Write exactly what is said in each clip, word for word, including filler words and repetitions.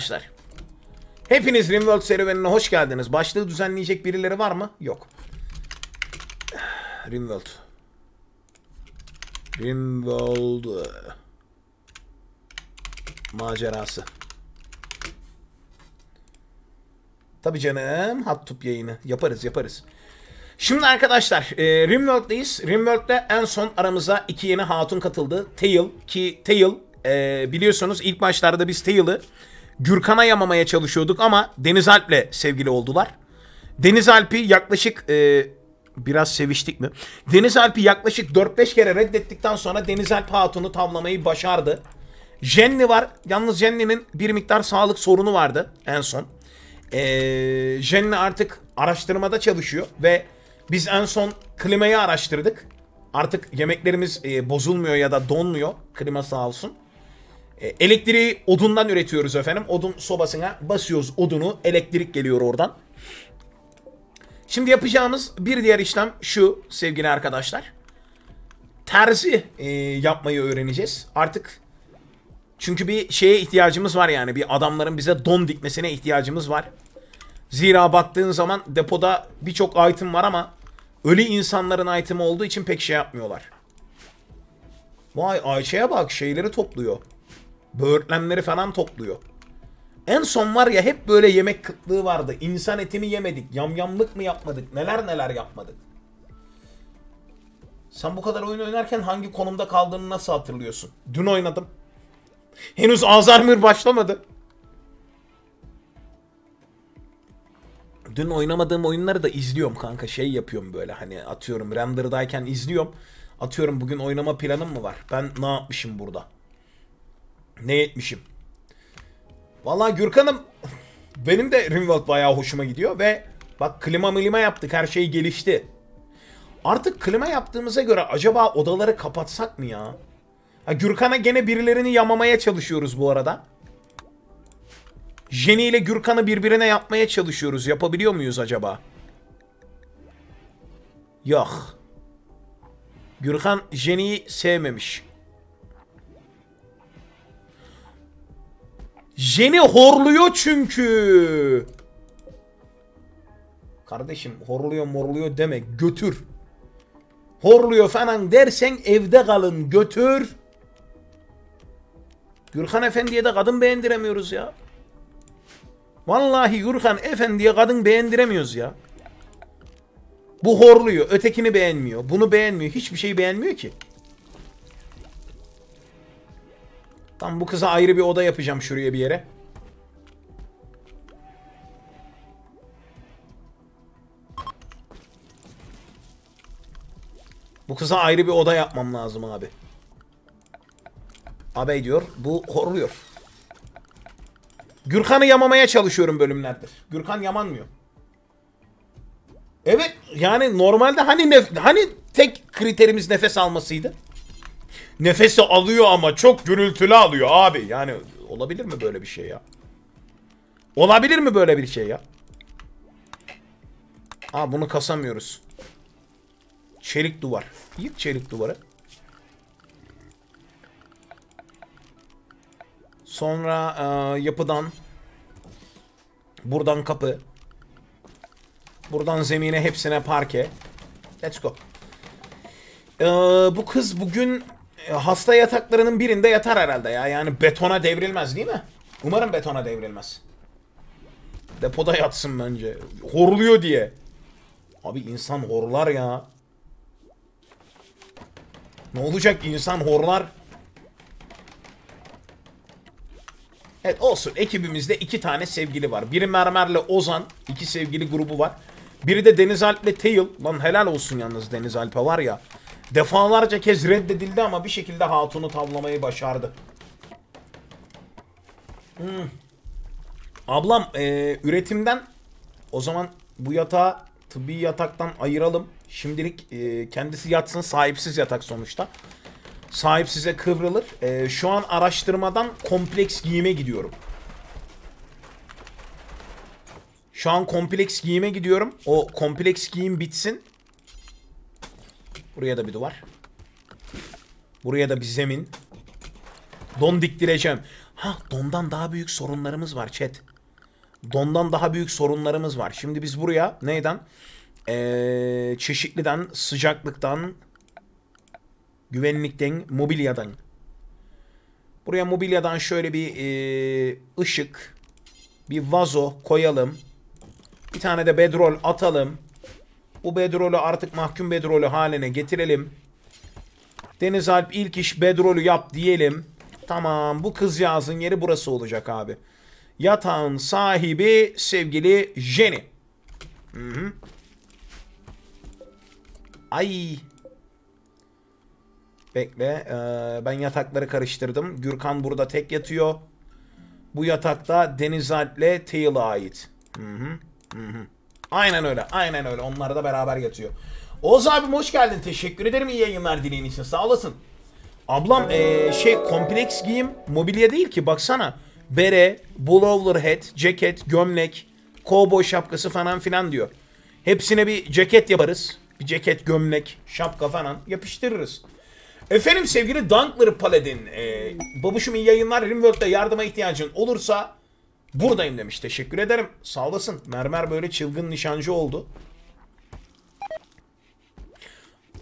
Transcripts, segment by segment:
Arkadaşlar, hepiniz Rimworld serüvenine hoş geldiniz. Başlığı düzenleyecek birileri var mı? Yok. Rimworld. Rimworld macerası. Tabii canım, hot tub yayını yaparız yaparız. Şimdi arkadaşlar, e, Rimworld'dayız. Rimworld'de en son aramıza iki yeni hatun katıldı. Tail ki Tail e, biliyorsunuz ilk başlarda biz Tail'ı Gürkan'a yamamaya çalışıyorduk ama Deniz Alp'le sevgili oldular. Deniz Alp'i yaklaşık e, biraz seviştik mi? Deniz Alp'i yaklaşık dört beş kere reddettikten sonra Deniz Alp Hatun'u tavlamayı başardı. Jenny var. Yalnız Jenny'nin bir miktar sağlık sorunu vardı en son. E, Jenny artık araştırmada çalışıyor ve biz en son klimayı araştırdık. Artık yemeklerimiz e, bozulmuyor ya da donmuyor. Klima sağ olsun. Elektriği odundan üretiyoruz efendim. Odun sobasına basıyoruz odunu. Elektrik geliyor oradan. Şimdi yapacağımız bir diğer işlem şu sevgili arkadaşlar. Terzi e, yapmayı öğreneceğiz. Artık çünkü bir şeye ihtiyacımız var yani. Bir adamların bize don dikmesine ihtiyacımız var. Zira baktığın zaman depoda birçok item var ama ölü insanların itemi olduğu için pek şey yapmıyorlar. Vay Ayça'ya bak, şeyleri topluyor. Böğürtlenleri falan topluyor. En son var ya, hep böyle yemek kıtlığı vardı. İnsan eti mi yemedik? Yamyamlık mı yapmadık? Neler neler yapmadık? Sen bu kadar oyun oynarken hangi konumda kaldığını nasıl hatırlıyorsun? Dün oynadım. Henüz Azarmür başlamadı. Dün oynamadığım oyunları da izliyorum kanka. Şey yapıyorum böyle, hani atıyorum render'dayken izliyorum. Atıyorum bugün oynama planım mı var? Ben ne yapmışım burada? Ne etmişim? Vallahi Gürkan'ım, benim de Rimworld bayağı hoşuma gidiyor ve bak klima milima yaptık, her şey gelişti. Artık klima yaptığımıza göre acaba odaları kapatsak mı ya? Ha, Gürkan'a gene birilerini yamamaya çalışıyoruz bu arada. Jenny ile Gürkan'ı birbirine yapmaya çalışıyoruz. Yapabiliyor muyuz acaba? Yok. Gürkan Jenny'yi sevmemiş. Jenny horluyor çünkü. Kardeşim horluyor morluyor deme, götür. Horluyor falan dersen evde kalın, götür. Gürkan Efendi'ye de kadın beğendiremiyoruz ya. Vallahi Gürkan Efendi'ye kadın beğendiremiyoruz ya. Bu horluyor, ötekini beğenmiyor, bunu beğenmiyor, hiçbir şeyi beğenmiyor ki. Tam bu kıza ayrı bir oda yapacağım şuraya bir yere. Bu kıza ayrı bir oda yapmam lazım abi. Abi diyor, bu horluyor. Gürkan'ı yamamaya çalışıyorum bölümlerdir. Gürkan yamanmıyor. Evet yani normalde hani nef hani tek kriterimiz nefes almasıydı. Nefesi alıyor ama çok gürültülü alıyor abi. Yani olabilir mi böyle bir şey ya? Olabilir mi böyle bir şey ya? Aa, bunu kasamıyoruz. Çelik duvar. Yık çelik duvarı. Sonra e, yapıdan. Buradan kapı. Buradan zemine, hepsine parke. Let's go. E, bu kız bugün... Hasta yataklarının birinde yatar herhalde ya. Yani betona devrilmez değil mi? Umarım betona devrilmez. Depoda yatsın bence. Horluyor diye. Abi insan horlar ya. Ne olacak, insan horlar. Evet olsun, ekibimizde iki tane sevgili var. Biri Mermer'le Ozan. İki sevgili grubu var. Biri de Deniz Alp'le Tail. Lan helal olsun yalnız Deniz Alp'e var ya. Defalarca kez reddedildi ama bir şekilde hatunu tavlamayı başardı. Hmm. Ablam e, üretimden o zaman bu yatağı tıbbi yataktan ayıralım. Şimdilik e, kendisi yatsın, sahipsiz yatak sonuçta. Sahipsize kıvrılır. E, şu an araştırmadan kompleks giyime gidiyorum. Şu an kompleks giyime gidiyorum. O kompleks giyim bitsin. Buraya da bir duvar. Buraya da bir zemin. Don diktireceğim. Hah, dondan daha büyük sorunlarımız var chat. Dondan daha büyük sorunlarımız var. Şimdi biz buraya neyden? Ee, çeşitliden, sıcaklıktan, güvenlikten, mobilyadan. Buraya mobilyadan şöyle bir e, ışık, bir vazo koyalım. Bir tane de bedrol atalım. Bu bedrolü artık mahkum bedrolü haline getirelim. Deniz Alp ilk iş bedrolü yap diyelim. Tamam, bu kızcağızın yeri burası olacak abi. Yatağın sahibi sevgili Jenny. Hı hı. Ay. Bekle. Ee, ben yatakları karıştırdım. Gürkan burada tek yatıyor. Bu yatakta Deniz Alp'le Tayl'a ait. Hı hı. Hı hı. Aynen öyle. Aynen öyle. Onlar da beraber yatıyor. Oğuz abim hoş geldin. Teşekkür ederim. İyi yayınlar dileğin için. Sağ olasın. Ablam ee, şey kompleks giyim mobilya değil ki. Baksana. Bere, bowler hat, ceket, gömlek, kovboy şapkası falan filan diyor. Hepsine bir ceket yaparız. Bir ceket, gömlek, şapka falan yapıştırırız. Efendim sevgili Dunkler Paladin. Ee, babuşum iyi yayınlar. Rimworld'da yardıma ihtiyacın olursa buradayım demiş. Teşekkür ederim. Sağ olasın. Mermer böyle çılgın nişancı oldu.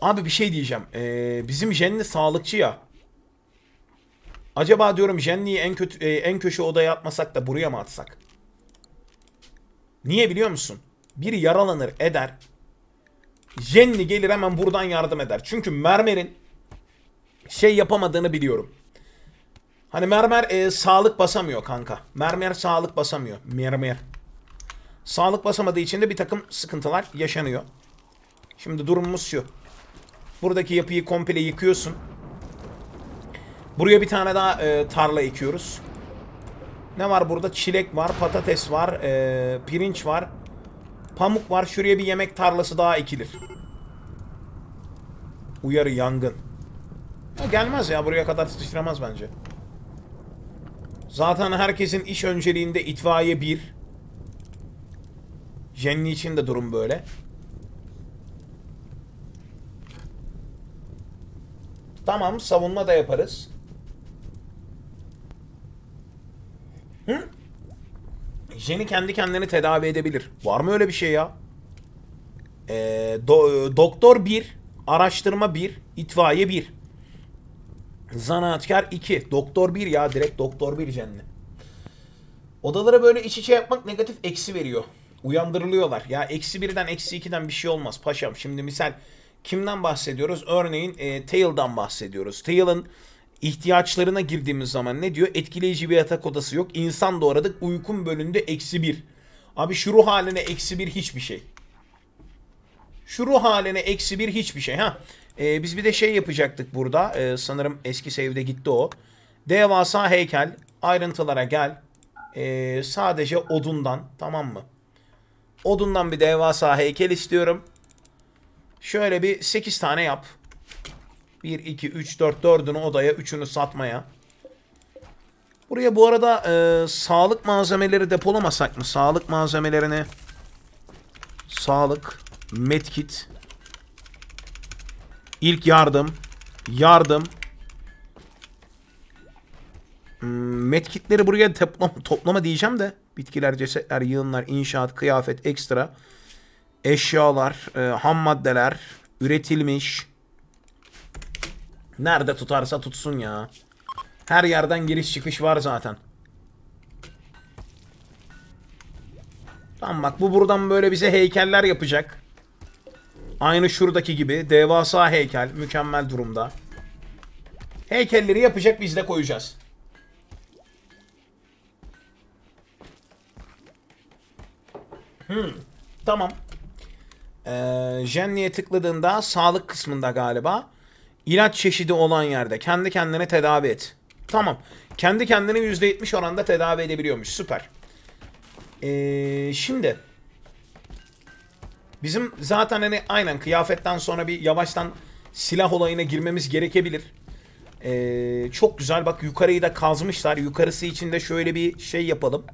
Abi bir şey diyeceğim. Ee, bizim Jenny sağlıkçı ya. Acaba diyorum Jenny'yi en kötü en köşe odaya atmasak da buraya mı atsak? Niye biliyor musun? Biri yaralanır eder. Jenny gelir hemen buradan yardım eder. Çünkü mermerin şey yapamadığını biliyorum. Hani mermer e, sağlık basamıyor kanka. Mermer sağlık basamıyor. Mermer. Sağlık basamadığı için de bir takım sıkıntılar yaşanıyor. Şimdi durumumuz şu. Buradaki yapıyı komple yıkıyorsun. Buraya bir tane daha e, tarla ekiyoruz. Ne var burada? Çilek var, patates var, e, pirinç var, pamuk var. Şuraya bir yemek tarlası daha ekilir. Uyarı yangın. Ha, gelmez ya, buraya kadar sıçramaz bence. Zaten herkesin iş önceliğinde itfaiye bir. Jenny için de durum böyle. Tamam, savunma da yaparız. Hı? Jenny kendi kendini tedavi edebilir. Var mı öyle bir şey ya? Ee, do doktor bir, araştırma bir, itfaiye bir. Zanaatkar iki. Doktor bir ya, direkt doktor bir Jenny. Odalara böyle iç içe yapmak negatif eksi veriyor. Uyandırılıyorlar. Ya eksi birden eksi ikiden bir şey olmaz paşam. Şimdi misal kimden bahsediyoruz? Örneğin e, Tayl'dan bahsediyoruz. Tayl'ın ihtiyaçlarına girdiğimiz zaman ne diyor? Etkileyici bir yatak odası yok. İnsan doğradık. Uykum bölünde eksi bir. Abi şu ruh haline eksi bir hiçbir şey. Şu ruh haline eksi bir hiçbir şey. Ha. Ee, biz bir de şey yapacaktık burada. Ee, sanırım eski save'de gitti o. Devasa heykel. Ayrıntılara gel. Ee, sadece odundan. Tamam mı? Odundan bir devasa heykel istiyorum. Şöyle bir sekiz tane yap. bir, iki, üç, dört. dördünü odaya, üçünü satmaya. Buraya bu arada e, sağlık malzemeleri depolamasak mı? Sağlık malzemelerini. Sağlık. Medkit. İlk yardım. Yardım. Medkitleri buraya toplama, toplama diyeceğim de. Bitkiler, cesetler, yığınlar, inşaat, kıyafet, ekstra. Eşyalar, e, ham maddeler, üretilmiş. Nerede tutarsa tutsun ya. Her yerden giriş çıkış var zaten. Tamam bak, bu buradan böyle bize heykeller yapacak. Aynı şuradaki gibi. Devasa heykel. Mükemmel durumda. Heykelleri yapacak, biz de koyacağız. Hmm. Tamam. Ee, Jenny'ye tıkladığında sağlık kısmında galiba ilaç çeşidi olan yerde kendi kendine tedavi et. Tamam. Kendi kendini yüzde yetmiş oranda tedavi edebiliyormuş. Süper. Ee, şimdi bizim zaten hani aynen kıyafetten sonra bir yavaştan silah olayına girmemiz gerekebilir. Ee, çok güzel bak, yukarıyı da kazmışlar. Yukarısı için de şöyle bir şey yapalım.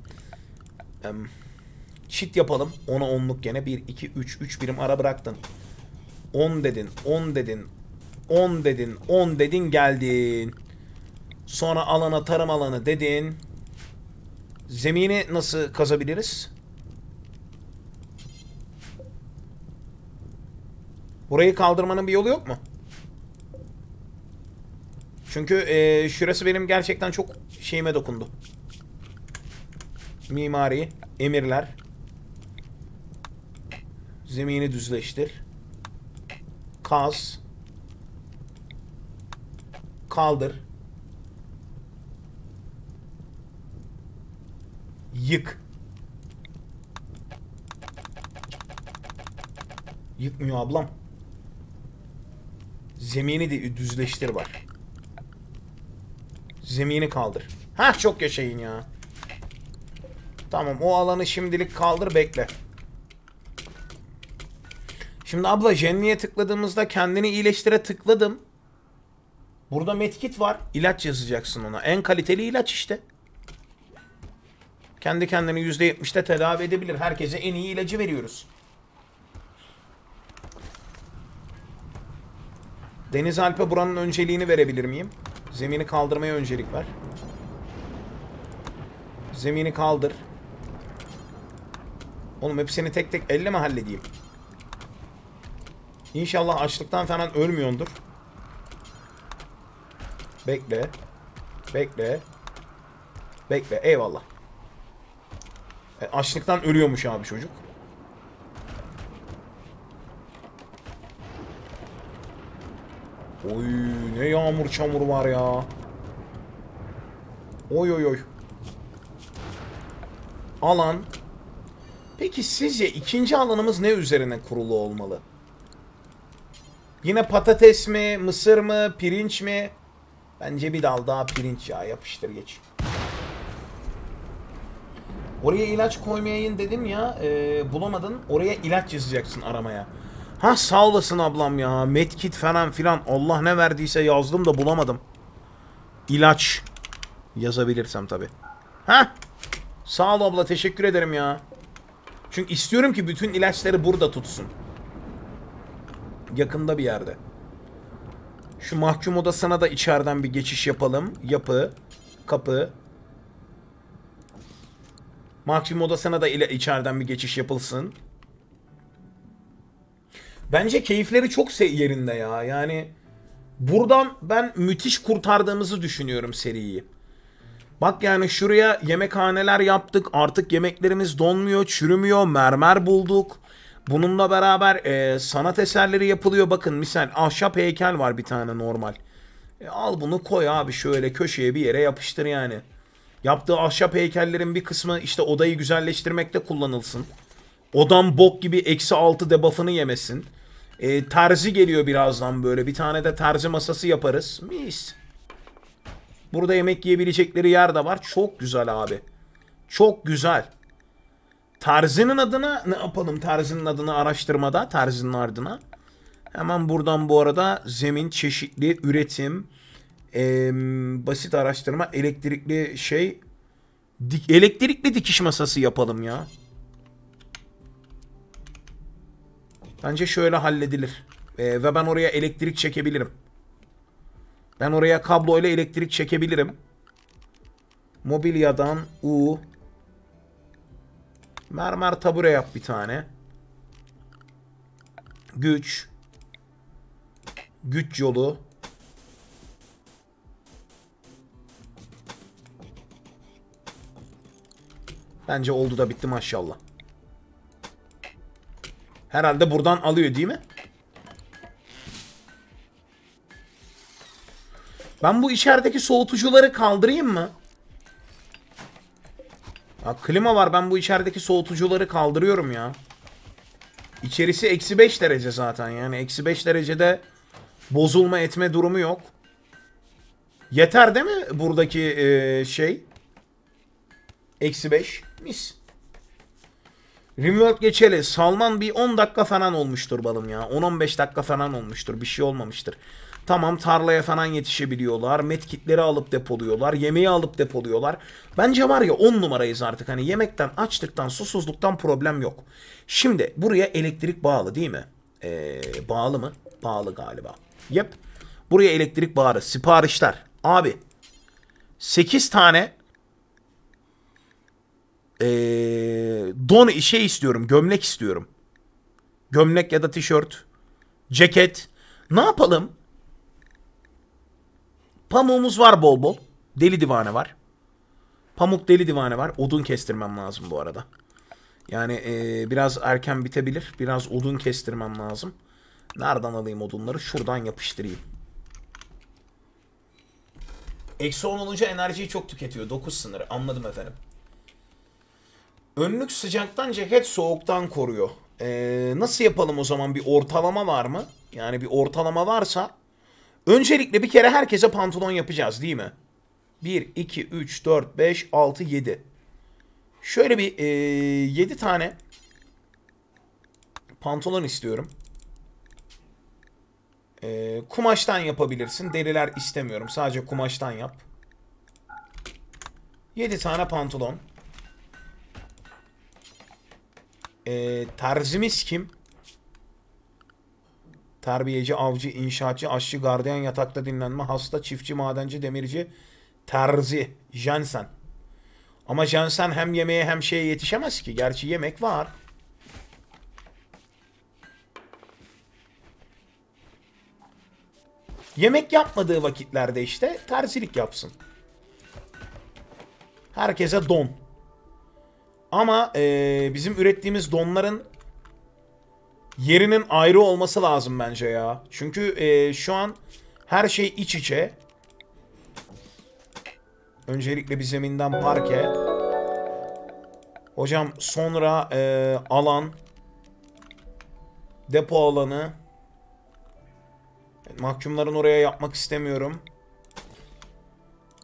Ee, Çit yapalım. ona onluk gene. bir, iki, üç. üç birim ara bıraktın. on dedin. on dedin. on dedin. on dedin. Geldin. Sonra alana, tarım alanı dedin. Zemini nasıl kazabiliriz? Burayı kaldırmanın bir yolu yok mu? Çünkü e, şurası benim gerçekten çok şeyime dokundu. Mimari, emirler. Zemini düzleştir. Kaz. Kaldır. Yık. Yıkmıyor ablam. Zemini de düzleştir var. Zemini kaldır. Hah, çok yaşayın ya. Tamam, o alanı şimdilik kaldır, bekle. Şimdi abla, Jenny'ye tıkladığımızda kendini iyileştire tıkladım. Burada medkit var. İlaç yazacaksın ona. En kaliteli ilaç işte. Kendi kendini yüzde yetmişte tedavi edebilir. Herkese en iyi ilacı veriyoruz. Deniz Alp'e buranın önceliğini verebilir miyim? Zemini kaldırmaya öncelik ver. Zemini kaldır. Oğlum hepsini tek tek elle mi halledeyim? İnşallah açlıktan falan ölmüyordur. Bekle. Bekle. Bekle. Eyvallah. E, açlıktan ölüyormuş abi çocuk. Oy, ne yağmur çamur var ya. Oy oy oy. Alan. Peki sizce ikinci alanımız ne üzerine kurulu olmalı? Yine patates mi, mısır mı, pirinç mi? Bence bir dal daha pirinç ya, yapıştır geç. Oraya ilaç koymayayım dedim ya, e, bulamadın. Oraya ilaç yazacaksın aramaya. Ha, sağ olasın ablam ya. Medkit falan filan Allah ne verdiyse yazdım da bulamadım. İlaç yazabilirsem tabi. Ha, sağ ol abla, teşekkür ederim ya. Çünkü istiyorum ki bütün ilaçları burada tutsun. Yakında bir yerde. Şu mahkum odasına da içeriden bir geçiş yapalım. Yapı, kapı. Mahkum odasına da içeriden bir geçiş yapılsın. Bence keyifleri çok yerinde ya. Yani buradan ben müthiş kurtardığımızı düşünüyorum seriyi. Bak yani şuraya yemekhaneler yaptık. Artık yemeklerimiz donmuyor, çürümüyor. Mermer bulduk. Bununla beraber e, sanat eserleri yapılıyor. Bakın misal ahşap heykel var bir tane normal. E, al bunu koy abi şöyle köşeye bir yere yapıştır yani. Yaptığı ahşap heykellerin bir kısmı işte odayı güzelleştirmekte kullanılsın. Odam bok gibi eksi altı debuff'ını yemesin. E, terzi geliyor birazdan böyle. Bir tane de terzi masası yaparız. Mis. Burada yemek yiyebilecekleri yer de var. Çok güzel abi. Çok güzel. Terzinin adına ne yapalım? Terzinin adına araştırmada. Terzinin ardına. Hemen buradan bu arada zemin, çeşitli üretim, e, basit araştırma, elektrikli şey. Dik, elektrikli dikiş masası yapalım ya. Bence şöyle halledilir. E, ve ben oraya elektrik çekebilirim. Ben oraya kabloyla elektrik çekebilirim. Mobilyadan U. Mermer tabure yap bir tane. Güç. Güç yolu. Bence oldu da bitti maşallah. Herhalde buradan alıyor değil mi? Ben bu içerideki soğutucuları kaldırayım mı? Ya klima var, ben bu içerideki soğutucuları kaldırıyorum ya. İçerisi eksi beş derece zaten yani. Eksi beş derecede bozulma etme durumu yok. Yeter değil mi buradaki ee, şey? Eksi beş mis. Remote geçeli Salman bir on dakika falan olmuştur balım ya. on on beş dakika falan olmuştur, bir şey olmamıştır. Tamam, tarlaya falan yetişebiliyorlar. Medkitleri alıp depoluyorlar. Yemeği alıp depoluyorlar. Bence var ya on numarayız artık. Hani yemekten, açlıktan, susuzluktan problem yok. Şimdi buraya elektrik bağlı değil mi? Ee, bağlı mı? Bağlı galiba. Yep. Buraya elektrik bağlı. Siparişler. Abi sekiz tane ee, don şey istiyorum. Gömlek istiyorum. Gömlek ya da tişört. Ceket. Ne yapalım? Pamuğumuz var bol bol. Deli divane var. Pamuk deli divane var. Odun kestirmem lazım bu arada. Yani ee, biraz erken bitebilir. Biraz odun kestirmem lazım. Nereden alayım odunları? Şuradan yapıştırayım. Eksi on olunca enerjiyi çok tüketiyor. dokuz sınırı. Anladım efendim. Önlük sıcaktan, ceket soğuktan koruyor. Ee, nasıl yapalım o zaman? Bir ortalama var mı? Yani bir ortalama varsa... Öncelikle bir kere herkese pantolon yapacağız değil mi? bir, iki, üç, dört, beş, altı, yedi. Şöyle bir ee, yedi tane pantolon istiyorum. E, kumaştan yapabilirsin. Deriler istemiyorum. Sadece kumaştan yap. yedi tane pantolon. E, terzimiz kim? Terbiyeci, avcı, inşaatçı, aşçı, gardiyan, yatakta dinlenme, hasta, çiftçi, madenci, demirci, terzi, jensen. Ama jensen hem yemeğe hem şeye yetişemez ki. Gerçi yemek var. Yemek yapmadığı vakitlerde işte terzilik yapsın. Herkese don. Ama ee, bizim ürettiğimiz donların yerinin ayrı olması lazım bence ya. Çünkü ee, şu an her şey iç içe. Öncelikle bir zeminden parke. Hocam sonra ee, alan. Depo alanı. Mahkumların oraya yapmak istemiyorum.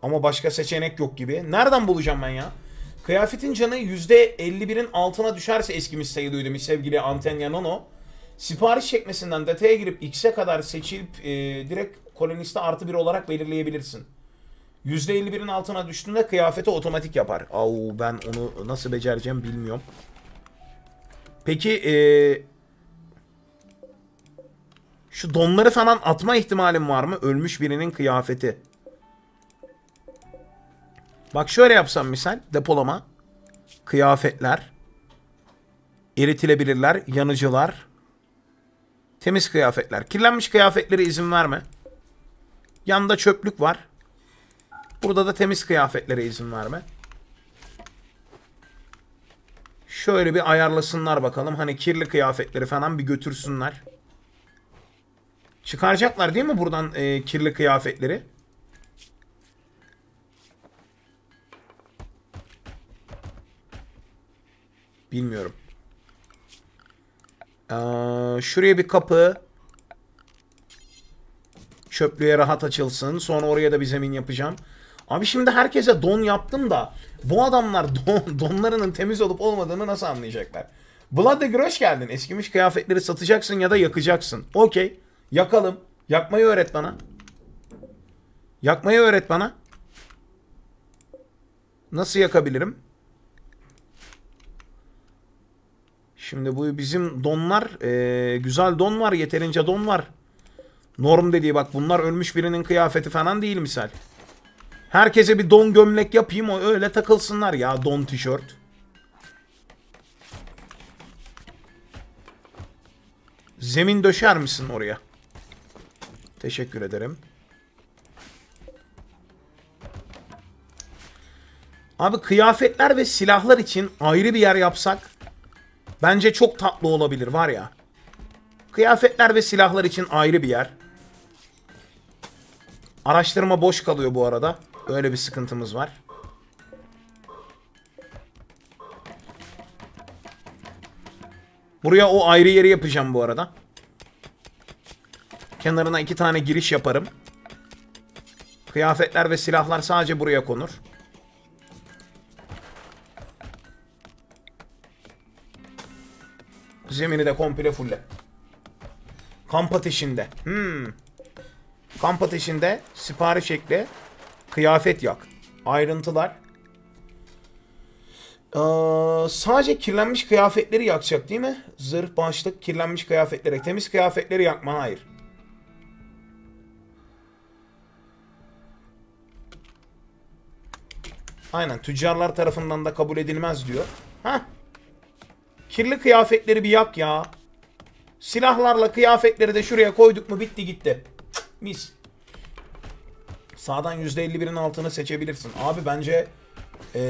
Ama başka seçenek yok gibi. Nereden bulacağım ben ya? Kıyafetin canı yüzde elli birin altına düşerse eskimiş sayılıyordum sevgili Antenna Nono. Sipariş çekmesinden detaya girip X'e kadar seçilip e, direkt koloniste artı bir olarak belirleyebilirsin. yüzde elli birin altına düştüğünde kıyafeti otomatik yapar. Au, ben onu nasıl becereceğim bilmiyorum. Peki eee... Şu donları falan atma ihtimalim var mı? Ölmüş birinin kıyafeti. Bak şöyle yapsam misal. Depolama. Kıyafetler. Eritilebilirler. Yanıcılar. Temiz kıyafetler. Kirlenmiş kıyafetlere izin verme. Yanda çöplük var. Burada da temiz kıyafetlere izin verme. Şöyle bir ayarlasınlar bakalım. Hani kirli kıyafetleri falan bir götürsünler. Çıkaracaklar değil mi buradan e, kirli kıyafetleri? Bilmiyorum. Ee, şuraya bir kapı. Çöplüğe rahat açılsın. Sonra oraya da bir zemin yapacağım. Abi şimdi herkese don yaptım da bu adamlar don, donlarının temiz olup olmadığını nasıl anlayacaklar? Vlad, hoş geldin. Eskimiş kıyafetleri satacaksın ya da yakacaksın. Okey. Yakalım. Yakmayı öğret bana. Yakmayı öğret bana. Nasıl yakabilirim? Şimdi bu bizim donlar. Ee, güzel don var. Yeterince don var. Norm dediği bak bunlar ölmüş birinin kıyafeti falan değil misal. Herkese bir don gömlek yapayım. O öyle takılsınlar ya. Don tişört. Zemin döşer misin oraya? Teşekkür ederim. Abi kıyafetler ve silahlar için ayrı bir yer yapsak bence çok tatlı olabilir var ya. Kıyafetler ve silahlar için ayrı bir yer. Araştırma boş kalıyor bu arada. Öyle bir sıkıntımız var. Buraya o ayrı yeri yapacağım bu arada. Kenarına iki tane giriş yaparım. Kıyafetler ve silahlar sadece buraya konur. Zemini de komple fulle. Kamp ateşinde. Hmm. Kamp ateşinde sipariş ekle. Kıyafet yak. Ayrıntılar. Ee, sadece kirlenmiş kıyafetleri yakacak değil mi? Zırh, başlık, kirlenmiş kıyafetlere. Temiz kıyafetleri yakma. Hayır. Aynen, tüccarlar tarafından da kabul edilmez diyor. Heh. Kirli kıyafetleri bir yak ya. Silahlarla kıyafetleri de şuraya koyduk mu bitti gitti. Cık, mis. Sağdan yüzde elli birin altını seçebilirsin. Abi bence ee,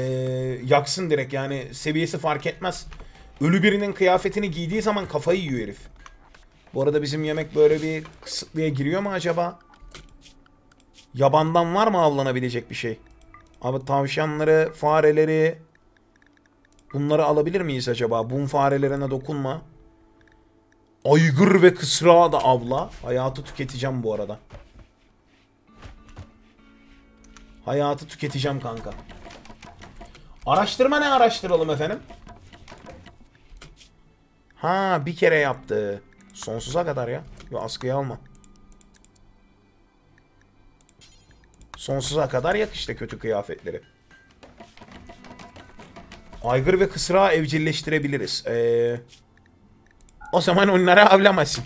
yaksın direkt yani, seviyesi fark etmez. Ölü birinin kıyafetini giydiği zaman kafayı yiyor herif. Bu arada bizim yemek böyle bir kısıtlıya giriyor mu acaba? Yabandan var mı avlanabilecek bir şey? Abi tavşanları, fareleri... Bunları alabilir miyiz acaba? Bun farelerine dokunma. Aygır ve kısrağı da avla. Hayatı tüketeceğim bu arada. Hayatı tüketeceğim kanka. Araştırma ne araştıralım efendim? Ha, bir kere yaptı. Sonsuza kadar ya. Yo, askıya alma. Sonsuza kadar yak işte kötü kıyafetleri. Aygır ve kısrağı evcilleştirebiliriz. Ee, o zaman onlara avlamasın.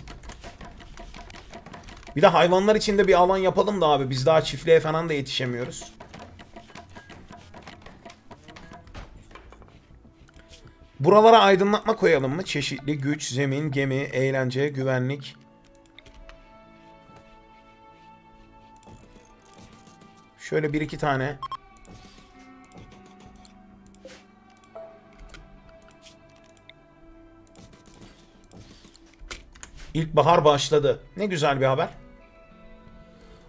Bir de hayvanlar için de bir alan yapalım da abi. Biz daha çiftliğe falan da yetişemiyoruz. Buralara aydınlatma koyalım mı? Çeşitli güç, zemin, gemi, eğlence, güvenlik. Şöyle bir iki tane. İlkbahar başladı. Ne güzel bir haber.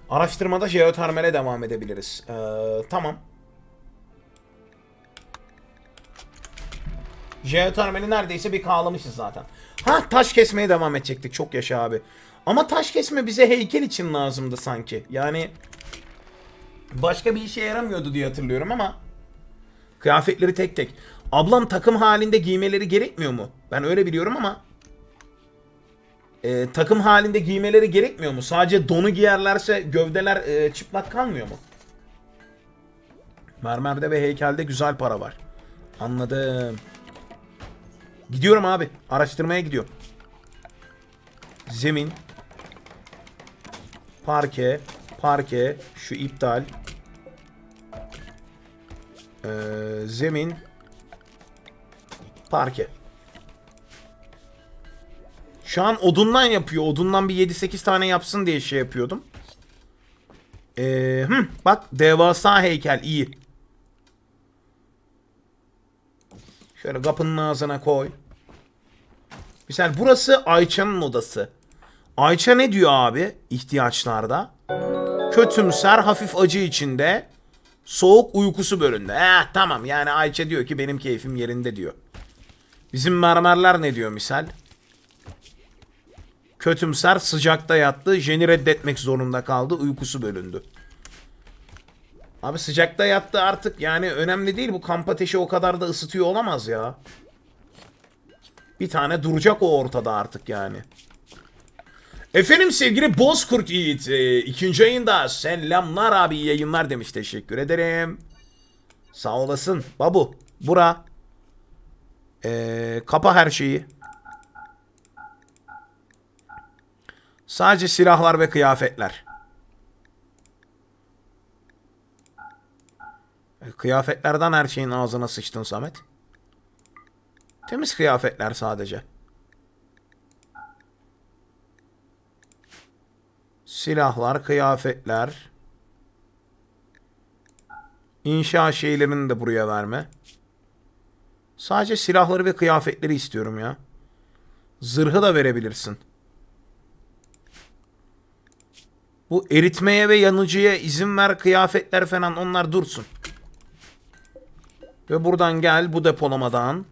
Araştırmada jeotermale devam edebiliriz. Ee, tamam. Jeotermali neredeyse bir kağlamışız zaten. Ha, taş kesmeye devam edecektik. Çok yaşa abi. Ama taş kesme bize heykel için lazımdı sanki. Yani başka bir işe yaramıyordu diye hatırlıyorum ama. Kıyafetleri tek tek. Ablam takım halinde giymeleri gerekmiyor mu? Ben öyle biliyorum ama. Ee, takım halinde giymeleri gerekmiyor mu? Sadece donu giyerlerse gövdeler e, çıplak kalmıyor mu? Mermerde ve heykelde güzel para var. Anladım. Gidiyorum abi. Araştırmaya gidiyorum. Zemin. Parke. Parke. Şu iptal. Ee, zemin. Parke. Şu an odundan yapıyor. Odundan bir yedi sekiz tane yapsın diye şey yapıyordum. Ee, hı, bak devasa heykel iyi. Şöyle kapının ağzına koy. Mesela burası Ayça'nın odası. Ayça ne diyor abi ihtiyaçlarda? Kötümser, hafif acı içinde, soğuk uykusu bölünde. Eh, tamam yani Ayça diyor ki benim keyfim yerinde diyor. Bizim mermerler ne diyor misal? Kötümser, sıcakta yattı, jeni reddetmek zorunda kaldı, uykusu bölündü. Abi sıcakta yattı artık yani önemli değil, bu kamp ateşi o kadar da ısıtıyor olamaz ya. Bir tane duracak o ortada artık yani. Efendim sevgili Bozkurt Yiğit e, ikinci ayında selamlar abi, iyi yayınlar demiş, teşekkür ederim. Sağ olasın babu. Bura e, kapa her şeyi. Sadece silahlar ve kıyafetler. Kıyafetlerden her şeyin ağzına sıçtın Samet. Temiz kıyafetler sadece. Silahlar, kıyafetler. İnşa şeylerini de buraya verme. Sadece silahları ve kıyafetleri istiyorum ya. Zırhı da verebilirsin. Bu eritmeye ve yanıcıya izin ver, kıyafetler falan onlar dursun. Ve buradan gel bu depolamadan.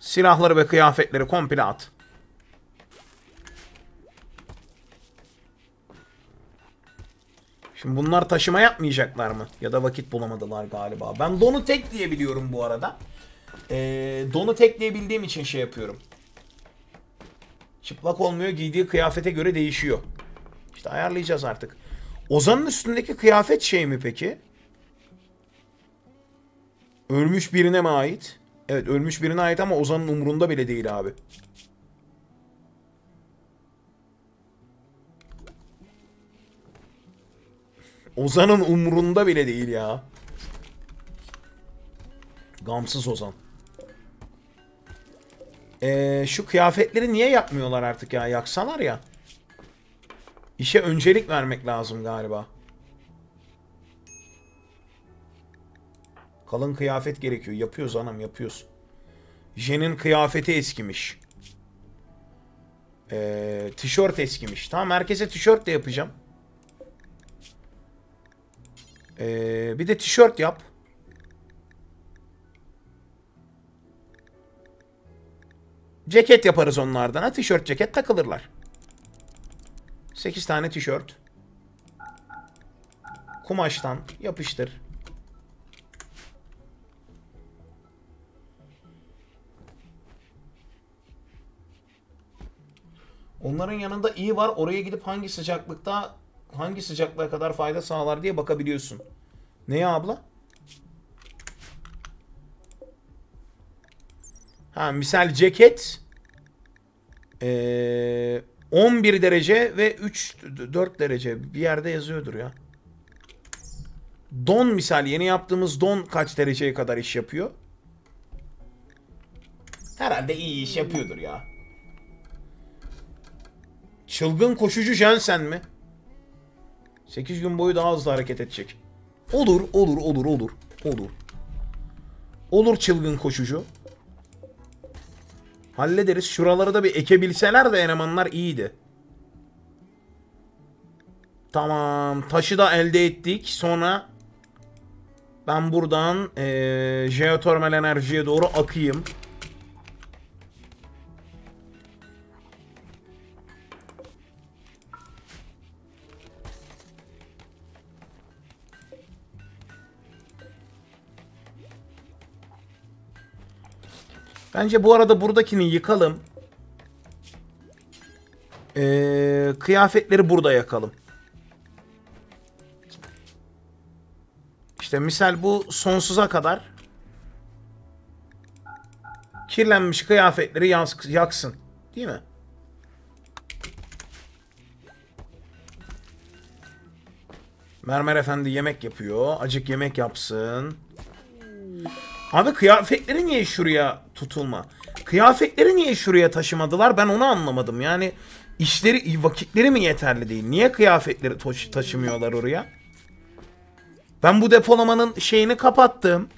Silahları ve kıyafetleri komple at. Şimdi bunlar taşıma yapmayacaklar mı? Ya da vakit bulamadılar galiba. Ben donu tek diye biliyorum bu arada. Ee, donu tek diye bildiğim için şey yapıyorum. Çıplak olmuyor, giydiği kıyafete göre değişiyor. İşte ayarlayacağız artık. Ozan'ın üstündeki kıyafet şey mi peki? Ölmüş birine mi ait? Evet, ölmüş birine ait ama Ozan'ın umurunda bile değil abi. Ozan'ın umurunda bile değil ya. Gamsız Ozan. Ee, şu kıyafetleri niye yakmıyorlar artık ya? Yaksalar ya. İşe öncelik vermek lazım galiba. Kalın kıyafet gerekiyor. Yapıyoruz anam, yapıyoruz. Jen'in kıyafeti eskimiş. Ee, tişört eskimiş. Tamam, herkese tişört de yapacağım. Ee, bir de tişört yap. Ceket yaparız onlardan. Ha, tişört ceket takılırlar. sekiz tane tişört. Kumaştan yapıştır. Onların yanında iyi var. Oraya gidip hangi sıcaklıkta, hangi sıcaklığa kadar fayda sağlar diye bakabiliyorsun. Neye abla? Ha, misal ceket ee, on bir derece ve üç dört derece bir yerde yazıyordur ya. Don misal, yeni yaptığımız don kaç dereceye kadar iş yapıyor? Herhalde iyi iş yapıyordur ya. Çılgın koşucu Jensen mi? sekiz gün boyu daha hızlı hareket edecek. Olur, olur, olur, olur. Olur. Olur çılgın koşucu. Hallederiz. Şuraları da bir ekebilseler de elemanlar iyiydi. Tamam. Taşı da elde ettik. Sonra ben buradan ee, jeotermal enerjiye doğru akayım. Bence bu arada buradakini yıkalım. Ee, kıyafetleri burada yakalım. İşte misal bu sonsuza kadar kirlenmiş kıyafetleri yaksın. Değil mi? Mermer Efendi yemek yapıyor. Acık yemek yapsın. Abi kıyafetleri niye şuraya tutulma? Kıyafetleri niye şuraya taşımadılar? Ben onu anlamadım. Yani işleri, vakitleri mi yeterli değil? Niye kıyafetleri taşımıyorlar oraya? Ben bu depolamanın şeyini kapattım.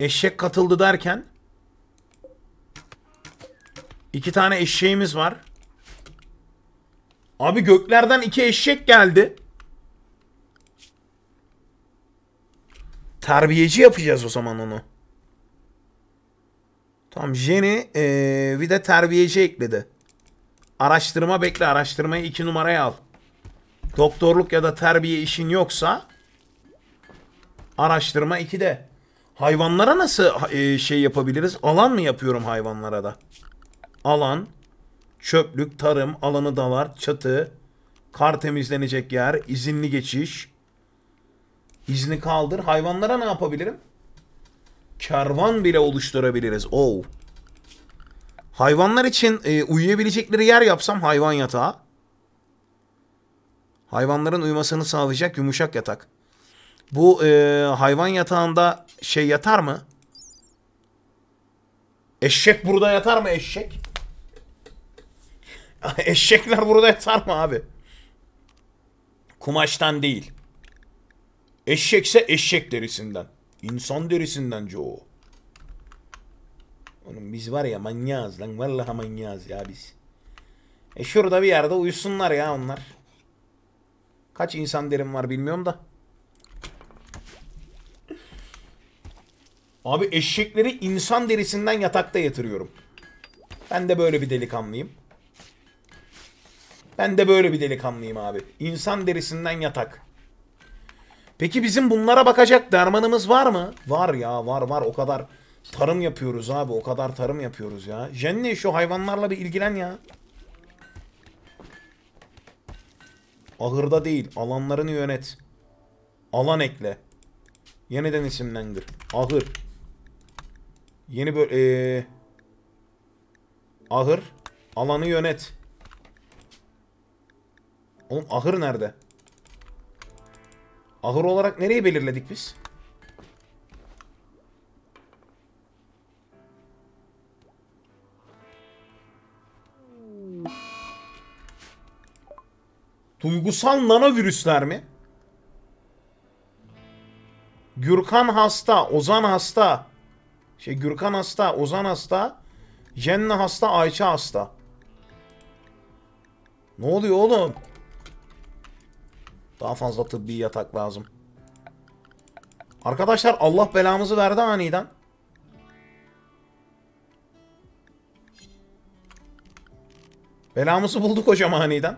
Eşek katıldı derken iki tane eşeğimiz var. Abi göklerden iki eşek geldi. Terbiyeci yapacağız o zaman onu. Tamam, Jenny ee, bir de terbiyeci ekledi. Araştırma bekle. Araştırmayı iki numaraya al. Doktorluk ya da terbiye işin yoksa araştırma ikide. Hayvanlara nasıl ee, şey yapabiliriz? Alan mı yapıyorum hayvanlara da? Alan. Çöplük, tarım, alanı dalar, çatı, kar temizlenecek yer, izinli geçiş, izni kaldır. Hayvanlara ne yapabilirim? Kervan bile oluşturabiliriz. Oo. Hayvanlar için e, uyuyabilecekleri yer yapsam hayvan yatağı. Hayvanların uyumasını sağlayacak yumuşak yatak. Bu e, hayvan yatağında şey yatar mı? Eşek burada yatar mı eşek? Eşekler burada yatar mı abi? Kumaştan değil. Eşekse eşek derisinden. İnsan derisinden çoğu. Oğlum biz var ya manyağız lan. Vallahi manyağız ya biz. E şurada bir yerde uyusunlar ya onlar. Kaç insan derim var bilmiyorum da. Abi eşekleri insan derisinden yatakta yatırıyorum. Ben de böyle bir delikanlıyım. Ben de böyle bir delikanlıyım abi. İnsan derisinden yatak. Peki bizim bunlara bakacak dermanımız var mı? Var ya, var var. O kadar tarım yapıyoruz abi. O kadar tarım yapıyoruz ya. Jenny şu hayvanlarla bir ilgilen ya. Ahırda değil. Alanlarını yönet. Alan ekle. Yeniden isimlendir. Ahır. Yeni böyle... Ee... Ahır. Alanı yönet. Oğlum ahır nerede? Ahır olarak nereyi belirledik biz? Duygusal nanovirüsler mi? Gürkan hasta, Ozan hasta. Şey Gürkan hasta, Ozan hasta. Jenne hasta, Ayça hasta. Ne oluyor oğlum? Daha fazla tıbbi yatak lazım. Arkadaşlar Allah belamızı verdi aniden. Belamızı bulduk hocam aniden.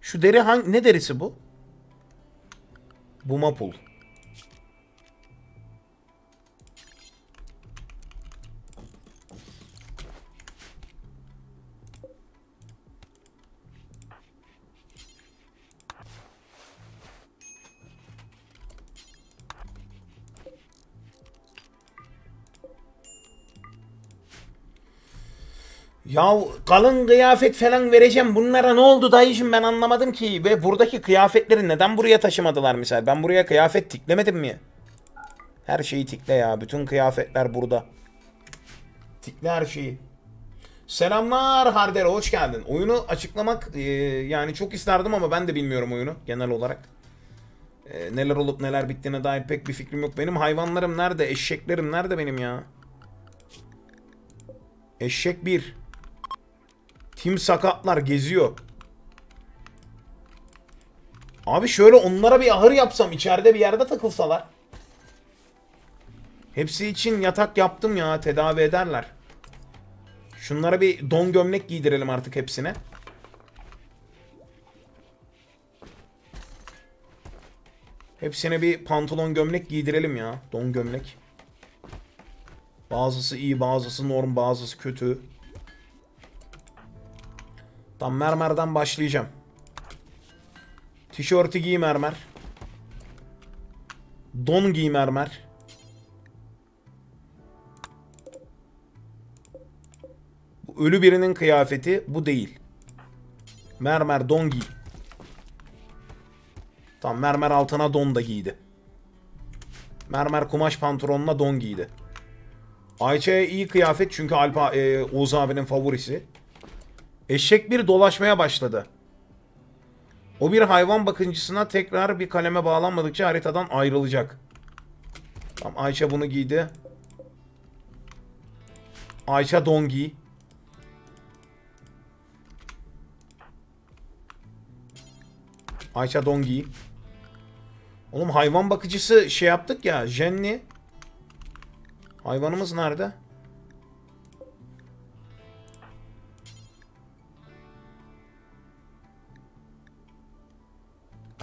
Şu deri hangi, ne derisi bu? Bumapul. Ya kalın kıyafet falan vereceğim. Bunlara ne oldu dayıcım ben anlamadım ki. Ve buradaki kıyafetleri neden buraya taşımadılar mesela? Ben buraya kıyafet tiklemedim mi? Her şeyi tikle ya. Bütün kıyafetler burada. Tikle her şeyi. Selamlar Hardere, hoş geldin. Oyunu açıklamak e, yani çok isterdim ama ben de bilmiyorum oyunu genel olarak. E, neler olup neler bittiğine dair pek bir fikrim yok. Benim hayvanlarım nerede? Eşeklerim nerede benim ya? Eşek bir. Tim sakatlar geziyor. Abi şöyle onlara bir ahır yapsam, içeride bir yerde takılsalar. Hepsi için yatak yaptım ya, tedavi ederler. Şunlara bir don gömlek giydirelim artık hepsine. Hepsine bir pantolon gömlek giydirelim ya, don gömlek. Bazısı iyi, bazısı norm, bazısı kötü. Tam mermerden başlayacağım. Tişörtü giy mermer. Don giy mermer. Bu ölü birinin kıyafeti, bu değil. Mermer, don giy. Tam mermer altına don da giydi. Mermer kumaş pantolonuna don giydi. Ayça'ya iyi kıyafet çünkü Alp, e, Oğuz abinin favorisi. Eşek bir dolaşmaya başladı. O bir hayvan bakıncısına tekrar bir kaleme bağlanmadıkça haritadan ayrılacak. Tamam, Ayça bunu giydi. Ayça don giy. Ayça don giy. Oğlum hayvan bakıcısı şey yaptık ya. Jenny. Hayvanımız nerede?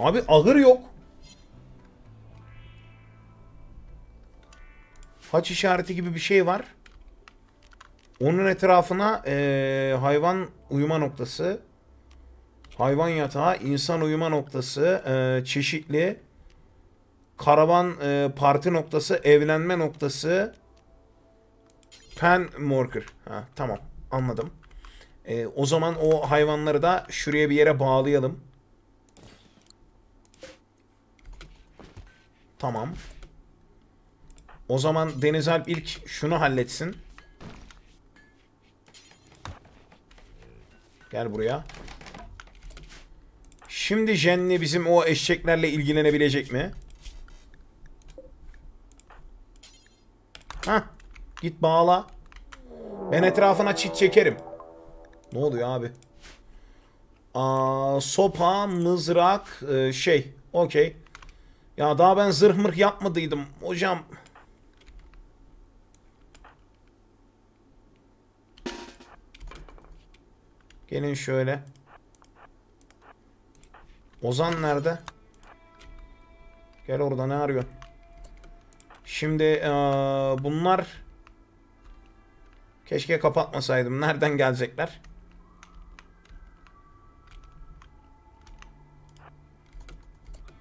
Abi ahır yok. Haç işareti gibi bir şey var. Onun etrafına ee, hayvan uyuma noktası, hayvan yatağı, insan uyuma noktası, ee, çeşitli karavan ee, parti noktası, evlenme noktası, pen marker. Ha, tamam anladım. E, o zaman o hayvanları da şuraya bir yere bağlayalım. Tamam. O zaman Deniz Alp ilk şunu halletsin. Gel buraya. Şimdi Jenny bizim o eşeklerle ilgilenebilecek mi? Hah. Git bağla. Ben etrafına çit çekerim. Ne oluyor abi? Aa, sopa, mızrak, e, şey. Okey. Ya daha ben zırh mırh yapmadıydım hocam. Gelin şöyle. Ozan nerede? Gel orada, ne arıyorsun? Şimdi e, bunlar... Keşke kapatmasaydım. Nereden gelecekler?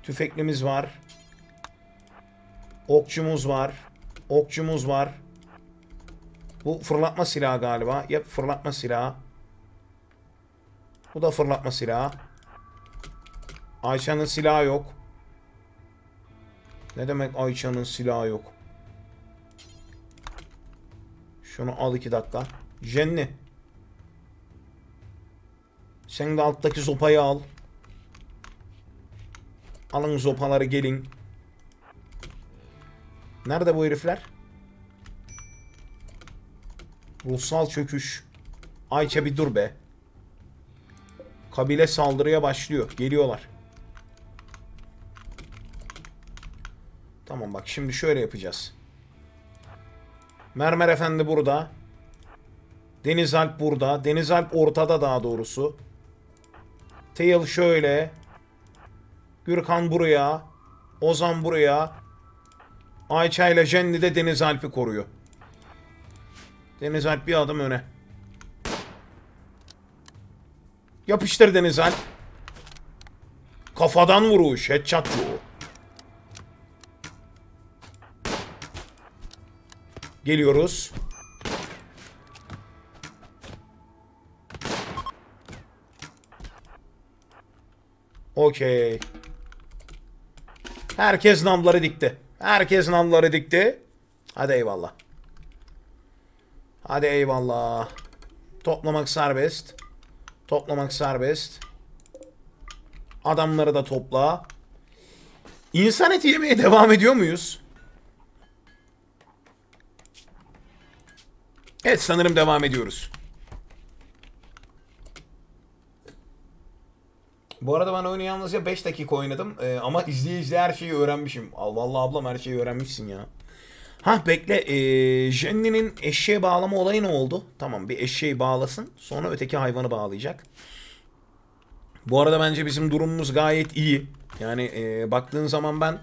Tüfeklimiz var. Okçumuz var. Okçumuz var. Bu fırlatma silahı galiba. Yap, fırlatma silahı. Bu da fırlatma silahı. Ayça'nın silahı yok. Ne demek Ayça'nın silahı yok? Şunu al iki dakika. Jenny. Sen de alttaki sopayı al. Alın sopaları gelin. Nerede bu herifler? Ruhsal çöküş. Ayça bir dur be. Kabile saldırıya başlıyor. Geliyorlar. Tamam bak şimdi şöyle yapacağız. Mermer Efendi burada. Denizalp burada. Denizalp ortada daha doğrusu. Tail şöyle. Gürkan buraya. Ozan buraya. Ayça ile Jenny de Denizalp'i koruyor. Denizalp bir adım öne. Yapıştır Denizalp. Kafadan vuruş. Headshot bu. Geliyoruz. Okey. Herkes namları dikti. Herkes namları dikti. Hadi eyvallah. Hadi eyvallah. Toplamak serbest. Toplamak serbest. Adamları da topla. İnsan eti yemeye devam ediyor muyuz? Evet sanırım devam ediyoruz. Bu arada ben oyunu yalnızca beş dakika oynadım. Ee, ama izleye izleye her şeyi öğrenmişim. Vallahi ablam her şeyi öğrenmişsin ya. Ha bekle. Ee, Jenny'nin eşeğe bağlama olayı ne oldu? Tamam bir eşeği bağlasın. Sonra öteki hayvanı bağlayacak. Bu arada bence bizim durumumuz gayet iyi. Yani e, baktığın zaman ben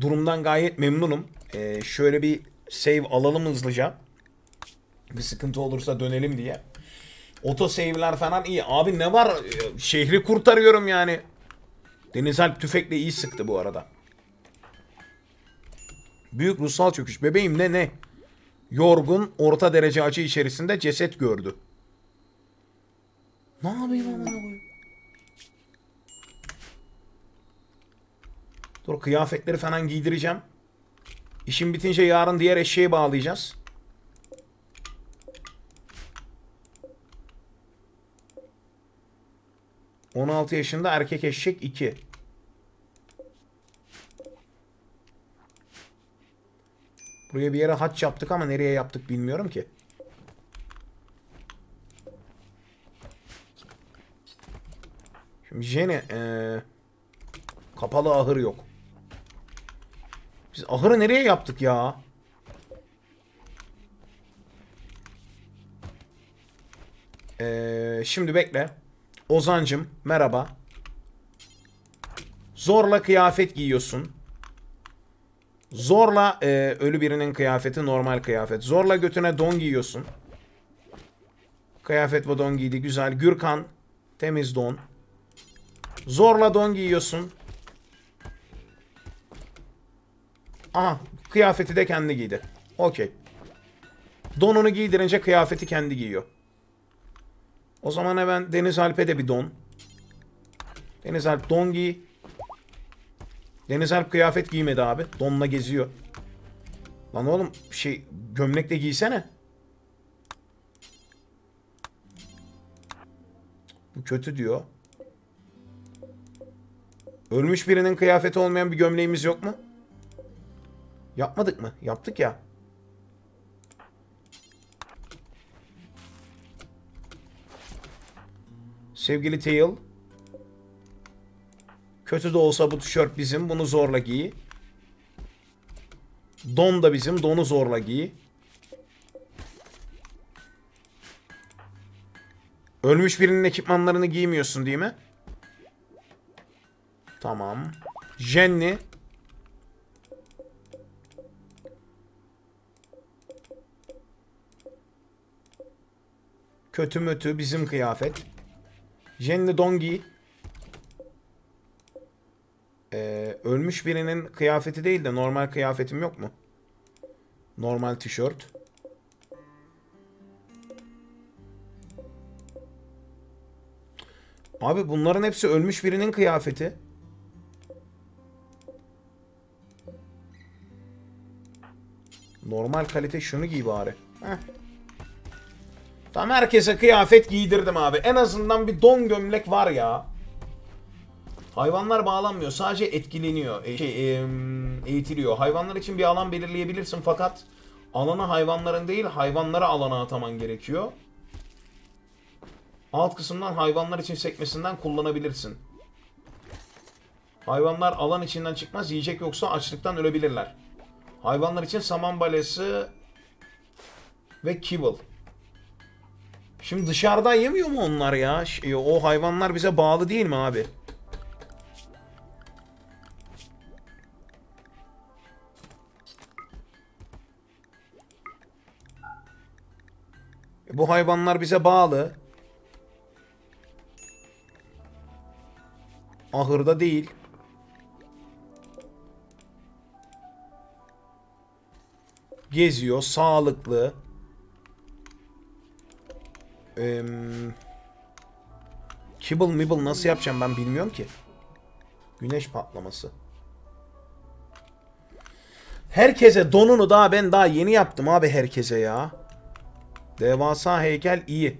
durumdan gayet memnunum. E, şöyle bir save alalım hızlıca. Bir sıkıntı olursa dönelim diye. Otosave'ler falan iyi. Abi ne var? Şehri kurtarıyorum yani. Denizalp tüfekle iyi sıktı bu arada. Büyük ruhsal çöküş. Bebeğim ne ne? Yorgun, orta derece acı içerisinde ceset gördü. Ne yapayım amına koyayım? Dur kıyafetleri falan giydireceğim. İşim bitince yarın diğer eşeği bağlayacağız. on altı yaşında erkek eşek iki. Buraya bir yere haç yaptık ama nereye yaptık bilmiyorum ki. Şimdi Jenny ee, kapalı ahır yok. Biz ahırı nereye yaptık ya? E, şimdi bekle. Ozancım merhaba. Zorla kıyafet giyiyorsun. Zorla e, ölü birinin kıyafeti normal kıyafet. Zorla götüne don giyiyorsun. Kıyafet ve don giydi güzel. Gürkan temiz don. Zorla don giyiyorsun. Aha kıyafeti de kendi giydi. Okey. Donunu giydirince kıyafeti kendi giyiyor. O zaman hemen Denizalp'e de bir don. Denizalp don giy. Denizalp kıyafet giymedi abi. Donla geziyor. Lan oğlum şey gömlek de giysene. Bu kötü diyor. Ölmüş birinin kıyafeti olmayan bir gömleğimiz yok mu? Yapmadık mı? Yaptık ya. Sevgili Tail. Kötü de olsa bu tişört bizim. Bunu zorla giy. Don da bizim. Donu zorla giy. Ölmüş birinin ekipmanlarını giymiyorsun değil mi? Tamam. Jenny. Kötü mötü bizim kıyafet. Jenny don giy. Ee, ölmüş birinin kıyafeti değil de normal kıyafetim yok mu? Normal tişört. Abi bunların hepsi ölmüş birinin kıyafeti. Normal kalite şunu giy bari. Heh. Tam herkese kıyafet giydirdim abi. En azından bir don gömlek var ya. Hayvanlar bağlanmıyor. Sadece etkileniyor. E, şey, e, eğitiliyor. Hayvanlar için bir alan belirleyebilirsin fakat alanı hayvanların değil hayvanlara alana ataman gerekiyor. Alt kısımdan hayvanlar için sekmesinden kullanabilirsin. Hayvanlar alan içinden çıkmaz. Yiyecek yoksa açlıktan ölebilirler. Hayvanlar için saman balesi ve kibble. Şimdi dışarıda yemiyor mu onlar ya? O hayvanlar bize bağlı değil mi abi? Bu hayvanlar bize bağlı. Ahırda değil. Geziyor, sağlıklı. Ee, kibble mibble nasıl yapacağım ben bilmiyorum ki. Güneş patlaması. Herkese donunu daha ben daha yeni yaptım abi herkese ya. Devasa heykel iyi.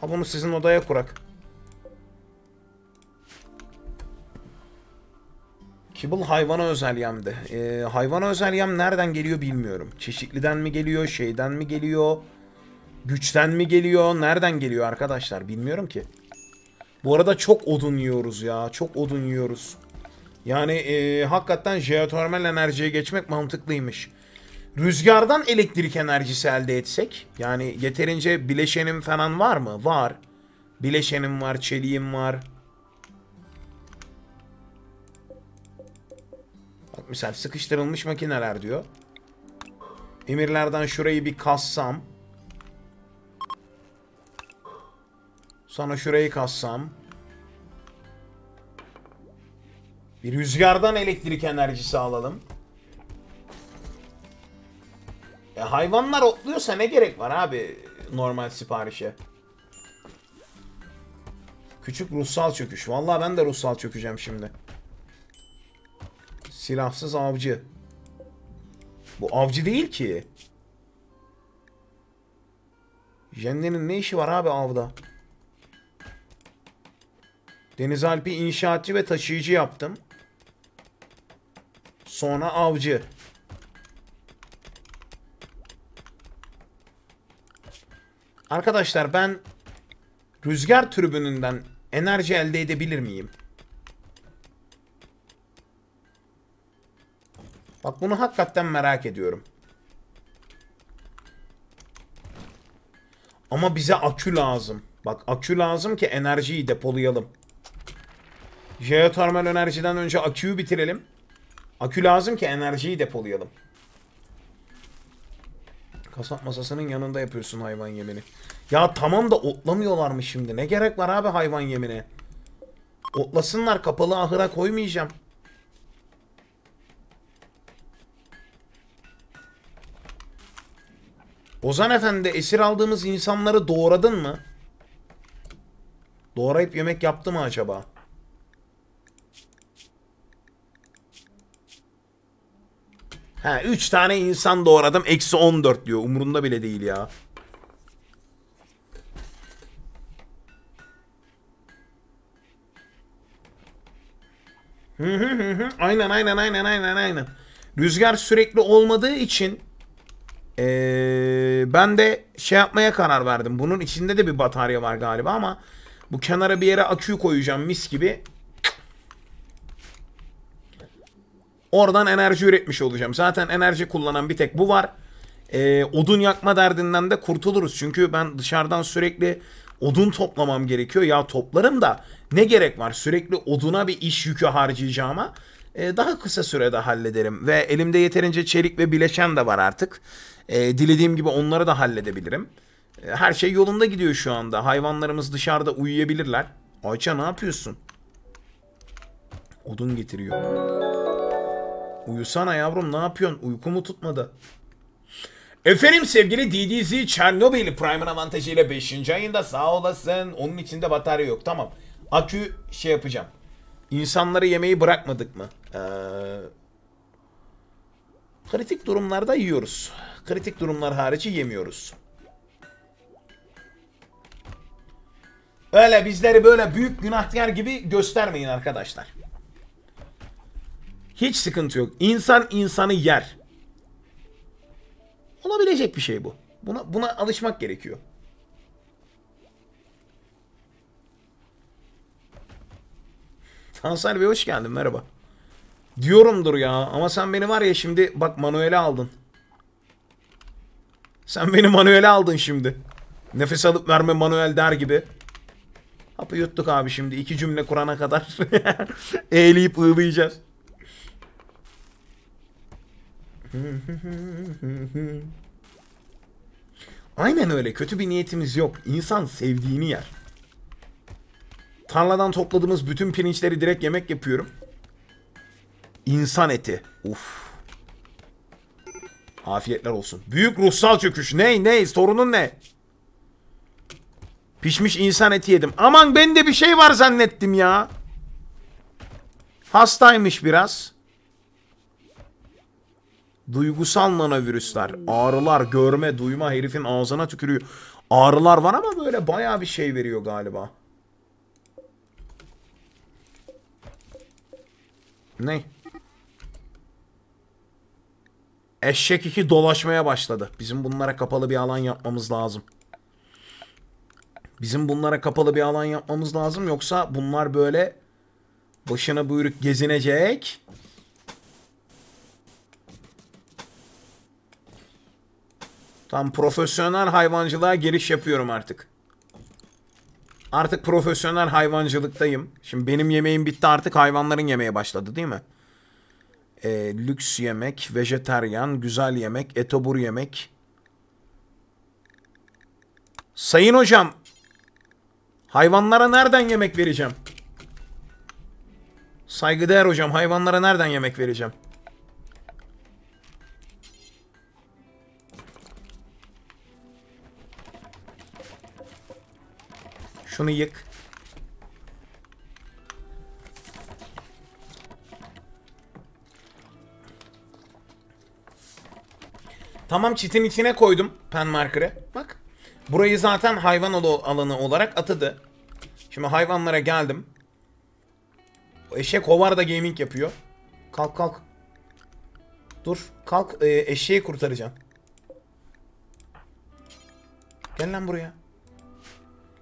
Ha bunu sizin odaya kurak. Kibble hayvana özel yemdi. Ee, hayvana özel yem nereden geliyor bilmiyorum. Çeşitliden mi geliyor, şeyden mi geliyor, güçten mi geliyor, nereden geliyor arkadaşlar bilmiyorum ki. Bu arada çok odun yiyoruz ya, çok odun yiyoruz. Yani e, hakikaten jeotermal enerjiye geçmek mantıklıymış. Rüzgardan elektrik enerjisi elde etsek, yani yeterince bileşenim falan var mı? Var. Bileşenim var, çeliğim var. Bak mesela sıkıştırılmış makineler diyor. Emirlerden şurayı bir kassam. Sana şurayı kassam. Bir rüzgardan elektrik enerjisi alalım. E, hayvanlar otluyorsa ne gerek var abi normal siparişe? Küçük ruhsal çöküş. Vallahi ben de ruhsal çökeceğim şimdi. Silahsız avcı. Bu avcı değil ki. Jenne'nin ne işi var abi avda? Deniz Alp'i inşaatçı ve taşıyıcı yaptım. Sonra avcı. Arkadaşlar ben rüzgar türbününden enerji elde edebilir miyim? Bak bunu hakikaten merak ediyorum. Ama bize akü lazım. Bak akü lazım ki enerjiyi depolayalım. Jeotermal enerjiden önce aküyü bitirelim. Akü lazım ki enerjiyi depolayalım. Kasap masasının yanında yapıyorsun hayvan yemini. Ya tamam da otlamıyorlar mı şimdi? Ne gerek var abi hayvan yemine? Otlasınlar, kapalı ahıra koymayacağım. Ozan Efendi, esir aldığımız insanları doğradın mı? Doğrayıp yemek yaptı mı acaba? Ha, üç tane insan doğradım. Eksi on dört diyor. Umurunda bile değil ya. Hı hı hı hı. Aynen aynen aynen aynen aynen. Rüzgar sürekli olmadığı için ee, ben de şey yapmaya karar verdim. Bunun içinde de bir batarya var galiba ama bu kenara bir yere aküyü koyacağım mis gibi. Oradan enerji üretmiş olacağım. Zaten enerji kullanan bir tek bu var. Ee, odun yakma derdinden de kurtuluruz. Çünkü ben dışarıdan sürekli odun toplamam gerekiyor. Ya toplarım da ne gerek var? Sürekli oduna bir iş yükü harcayacağıma ee, daha kısa sürede hallederim. Ve elimde yeterince çelik ve bileşen de var artık. Ee, dilediğim gibi onları da halledebilirim. Ee, her şey yolunda gidiyor şu anda. Hayvanlarımız dışarıda uyuyabilirler. Ayça ne yapıyorsun? Odun getiriyor. Uyusana yavrum, ne yapıyorsun? Uyku mu tutmadı? Efendim sevgili D D Z Çernobil Prime'ın avantajıyla beşinci ayında sağ olasın. Onun içinde batarya yok. Tamam. Akü şey yapacağım. İnsanları yemeği bırakmadık mı? Ee, kritik durumlarda yiyoruz. Kritik durumlar harici yemiyoruz. Öyle bizleri böyle büyük günahkar gibi göstermeyin arkadaşlar. Hiç sıkıntı yok. İnsan insanı yer. Olabilecek bir şey bu. Buna, buna alışmak gerekiyor. Tansar Bey hoş geldin, merhaba. Diyorumdur ya ama sen beni var ya şimdi bak manuele aldın. Sen beni manuele aldın şimdi. Nefes alıp verme manuel der gibi. Hapı yuttuk abi şimdi iki cümle kurana kadar. Eğleyip ığlayacağız. Aynen öyle, kötü bir niyetimiz yok. İnsan sevdiğini yer. Tarladan topladığımız bütün pirinçleri direkt yemek yapıyorum. İnsan eti. Uf. Afiyetler olsun. Büyük ruhsal çöküş. Ney ney sorunun ne? Pişmiş insan eti yedim. Aman ben de bir şey var zannettim ya. Hastaymış biraz. Duygusal nanovirüsler, ağrılar, görme, duyma, herifin ağzına tükürüyor. Ağrılar var ama böyle bayağı bir şey veriyor galiba. Ne? Eşek iki dolaşmaya başladı. Bizim bunlara kapalı bir alan yapmamız lazım. Bizim bunlara kapalı bir alan yapmamız lazım. Yoksa bunlar böyle başına buyruk gezinecek. Tam profesyonel hayvancılığa giriş yapıyorum artık. Artık profesyonel hayvancılıktayım. Şimdi benim yemeğim bitti, artık hayvanların yemeğe başladı değil mi? Ee, lüks yemek, vejeteryan, güzel yemek, etobur yemek. Sayın hocam, hayvanlara nereden yemek vereceğim? Saygıdeğer hocam, hayvanlara nereden yemek vereceğim? Şunu yık. Tamam, çitin içine koydum pen marker'ı. Bak. Burayı zaten hayvan alanı olarak atadı. Şimdi hayvanlara geldim. Eşek hovarda gaming yapıyor. Kalk kalk. Dur kalk, eşeği kurtaracağım. Gel lan buraya.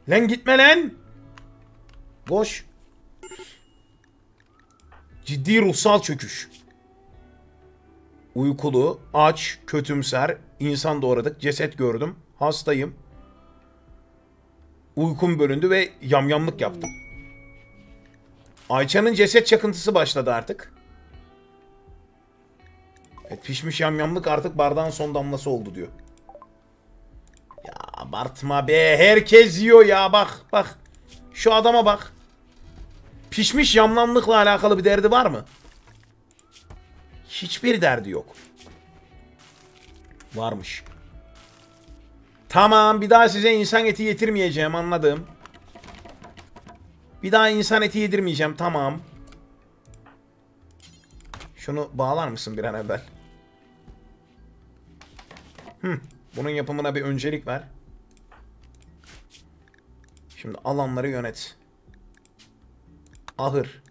Lan gitme lan. Boş. Ciddi ruhsal çöküş. Uykulu, aç, kötümser, insan doğradık, ceset gördüm, hastayım. Uykum bölündü ve yamyamlık yaptım. Ayça'nın ceset çakıntısı başladı artık. Evet, pişmiş yamyamlık artık bardağın son damlası oldu diyor. Ya abartma be, herkes yiyor ya, bak bak. Şu adama bak. Pişmiş yamyamlıkla alakalı bir derdi var mı? Hiçbir derdi yok. Varmış. Tamam, bir daha size insan eti yedirmeyeceğim, anladım. Bir daha insan eti yedirmeyeceğim, tamam. Şunu bağlar mısın bir an evvel? Hı, bunun yapımına bir öncelik ver. Şimdi alanları yönet. Ahır.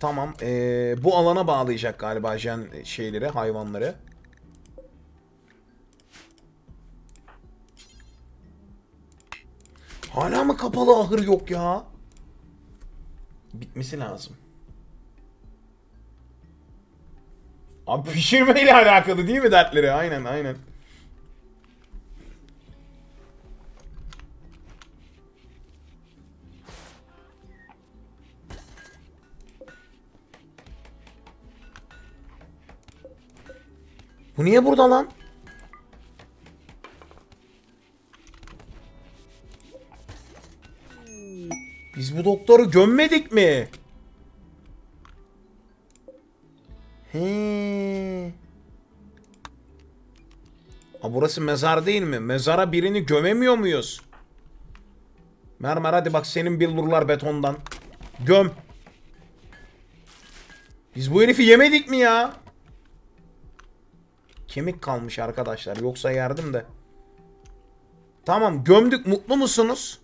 Tamam, ee, bu alana bağlayacak galiba jen şeyleri, hayvanları. Hala mı kapalı ahır yok ya? Bitmesi lazım. Abi pişirmeyle alakalı değil mi dertleri? Aynen aynen. Bu niye burada lan? Biz bu doktoru gömmedik mi? He. Burası mezar değil mi? Mezara birini gömemiyor muyuz? Mermer, hadi bak senin billurlar betondan. Göm. Biz bu herifi yemedik mi ya? Kemik kalmış arkadaşlar. Yoksa yerdim de. Tamam, gömdük. Mutlu musunuz?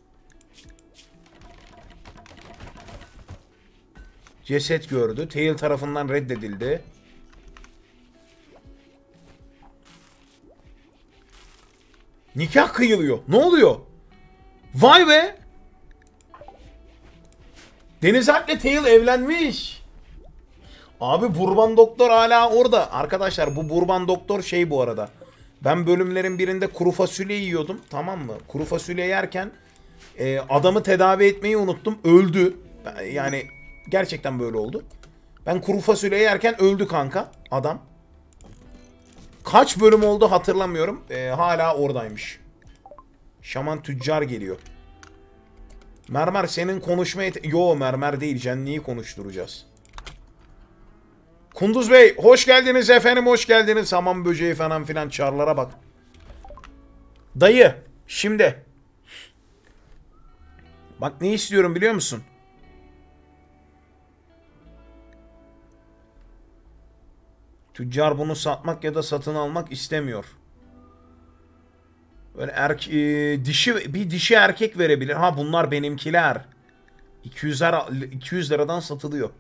Ceset gördü. Tail tarafından reddedildi. Nikah kıyılıyor. Ne oluyor? Vay be! Deniz Alp'le Tail evlenmiş. Abi Burban Doktor hala orada. Arkadaşlar bu Burban Doktor şey bu arada. Ben bölümlerin birinde kuru fasulye yiyordum. Tamam mı? Kuru fasulye yerken e, adamı tedavi etmeyi unuttum. Öldü. Yani gerçekten böyle oldu. Ben kuru fasulye yerken öldü kanka adam. Kaç bölüm oldu hatırlamıyorum. E, hala oradaymış. Şaman tüccar geliyor. Mermer senin konuşma yete... Yo, mermer değil. Jenny'yi konuşturacağız. Kunduz Bey hoş geldiniz efendim, hoş geldiniz. Hamam böceği falan filan çarlara bak. Dayı şimdi. Bak ne istiyorum biliyor musun? Tüccar bunu satmak ya da satın almak istemiyor. Böyle erke e, dişi bir dişi erkek verebilir. Ha bunlar benimkiler. iki yüz liradan satılıyor.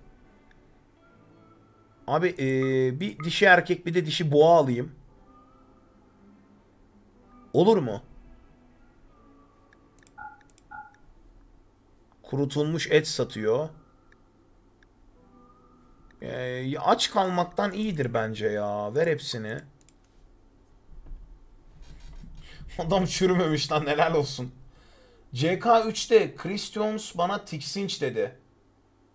Abi e, bir dişi erkek bir de dişi boğa alayım. Olur mu? Kurutulmuş et satıyor. E, aç kalmaktan iyidir bence ya. Ver hepsini. Adam çürümemiş lan, helal olsun. C K üç'te Christians bana tiksinç dedi.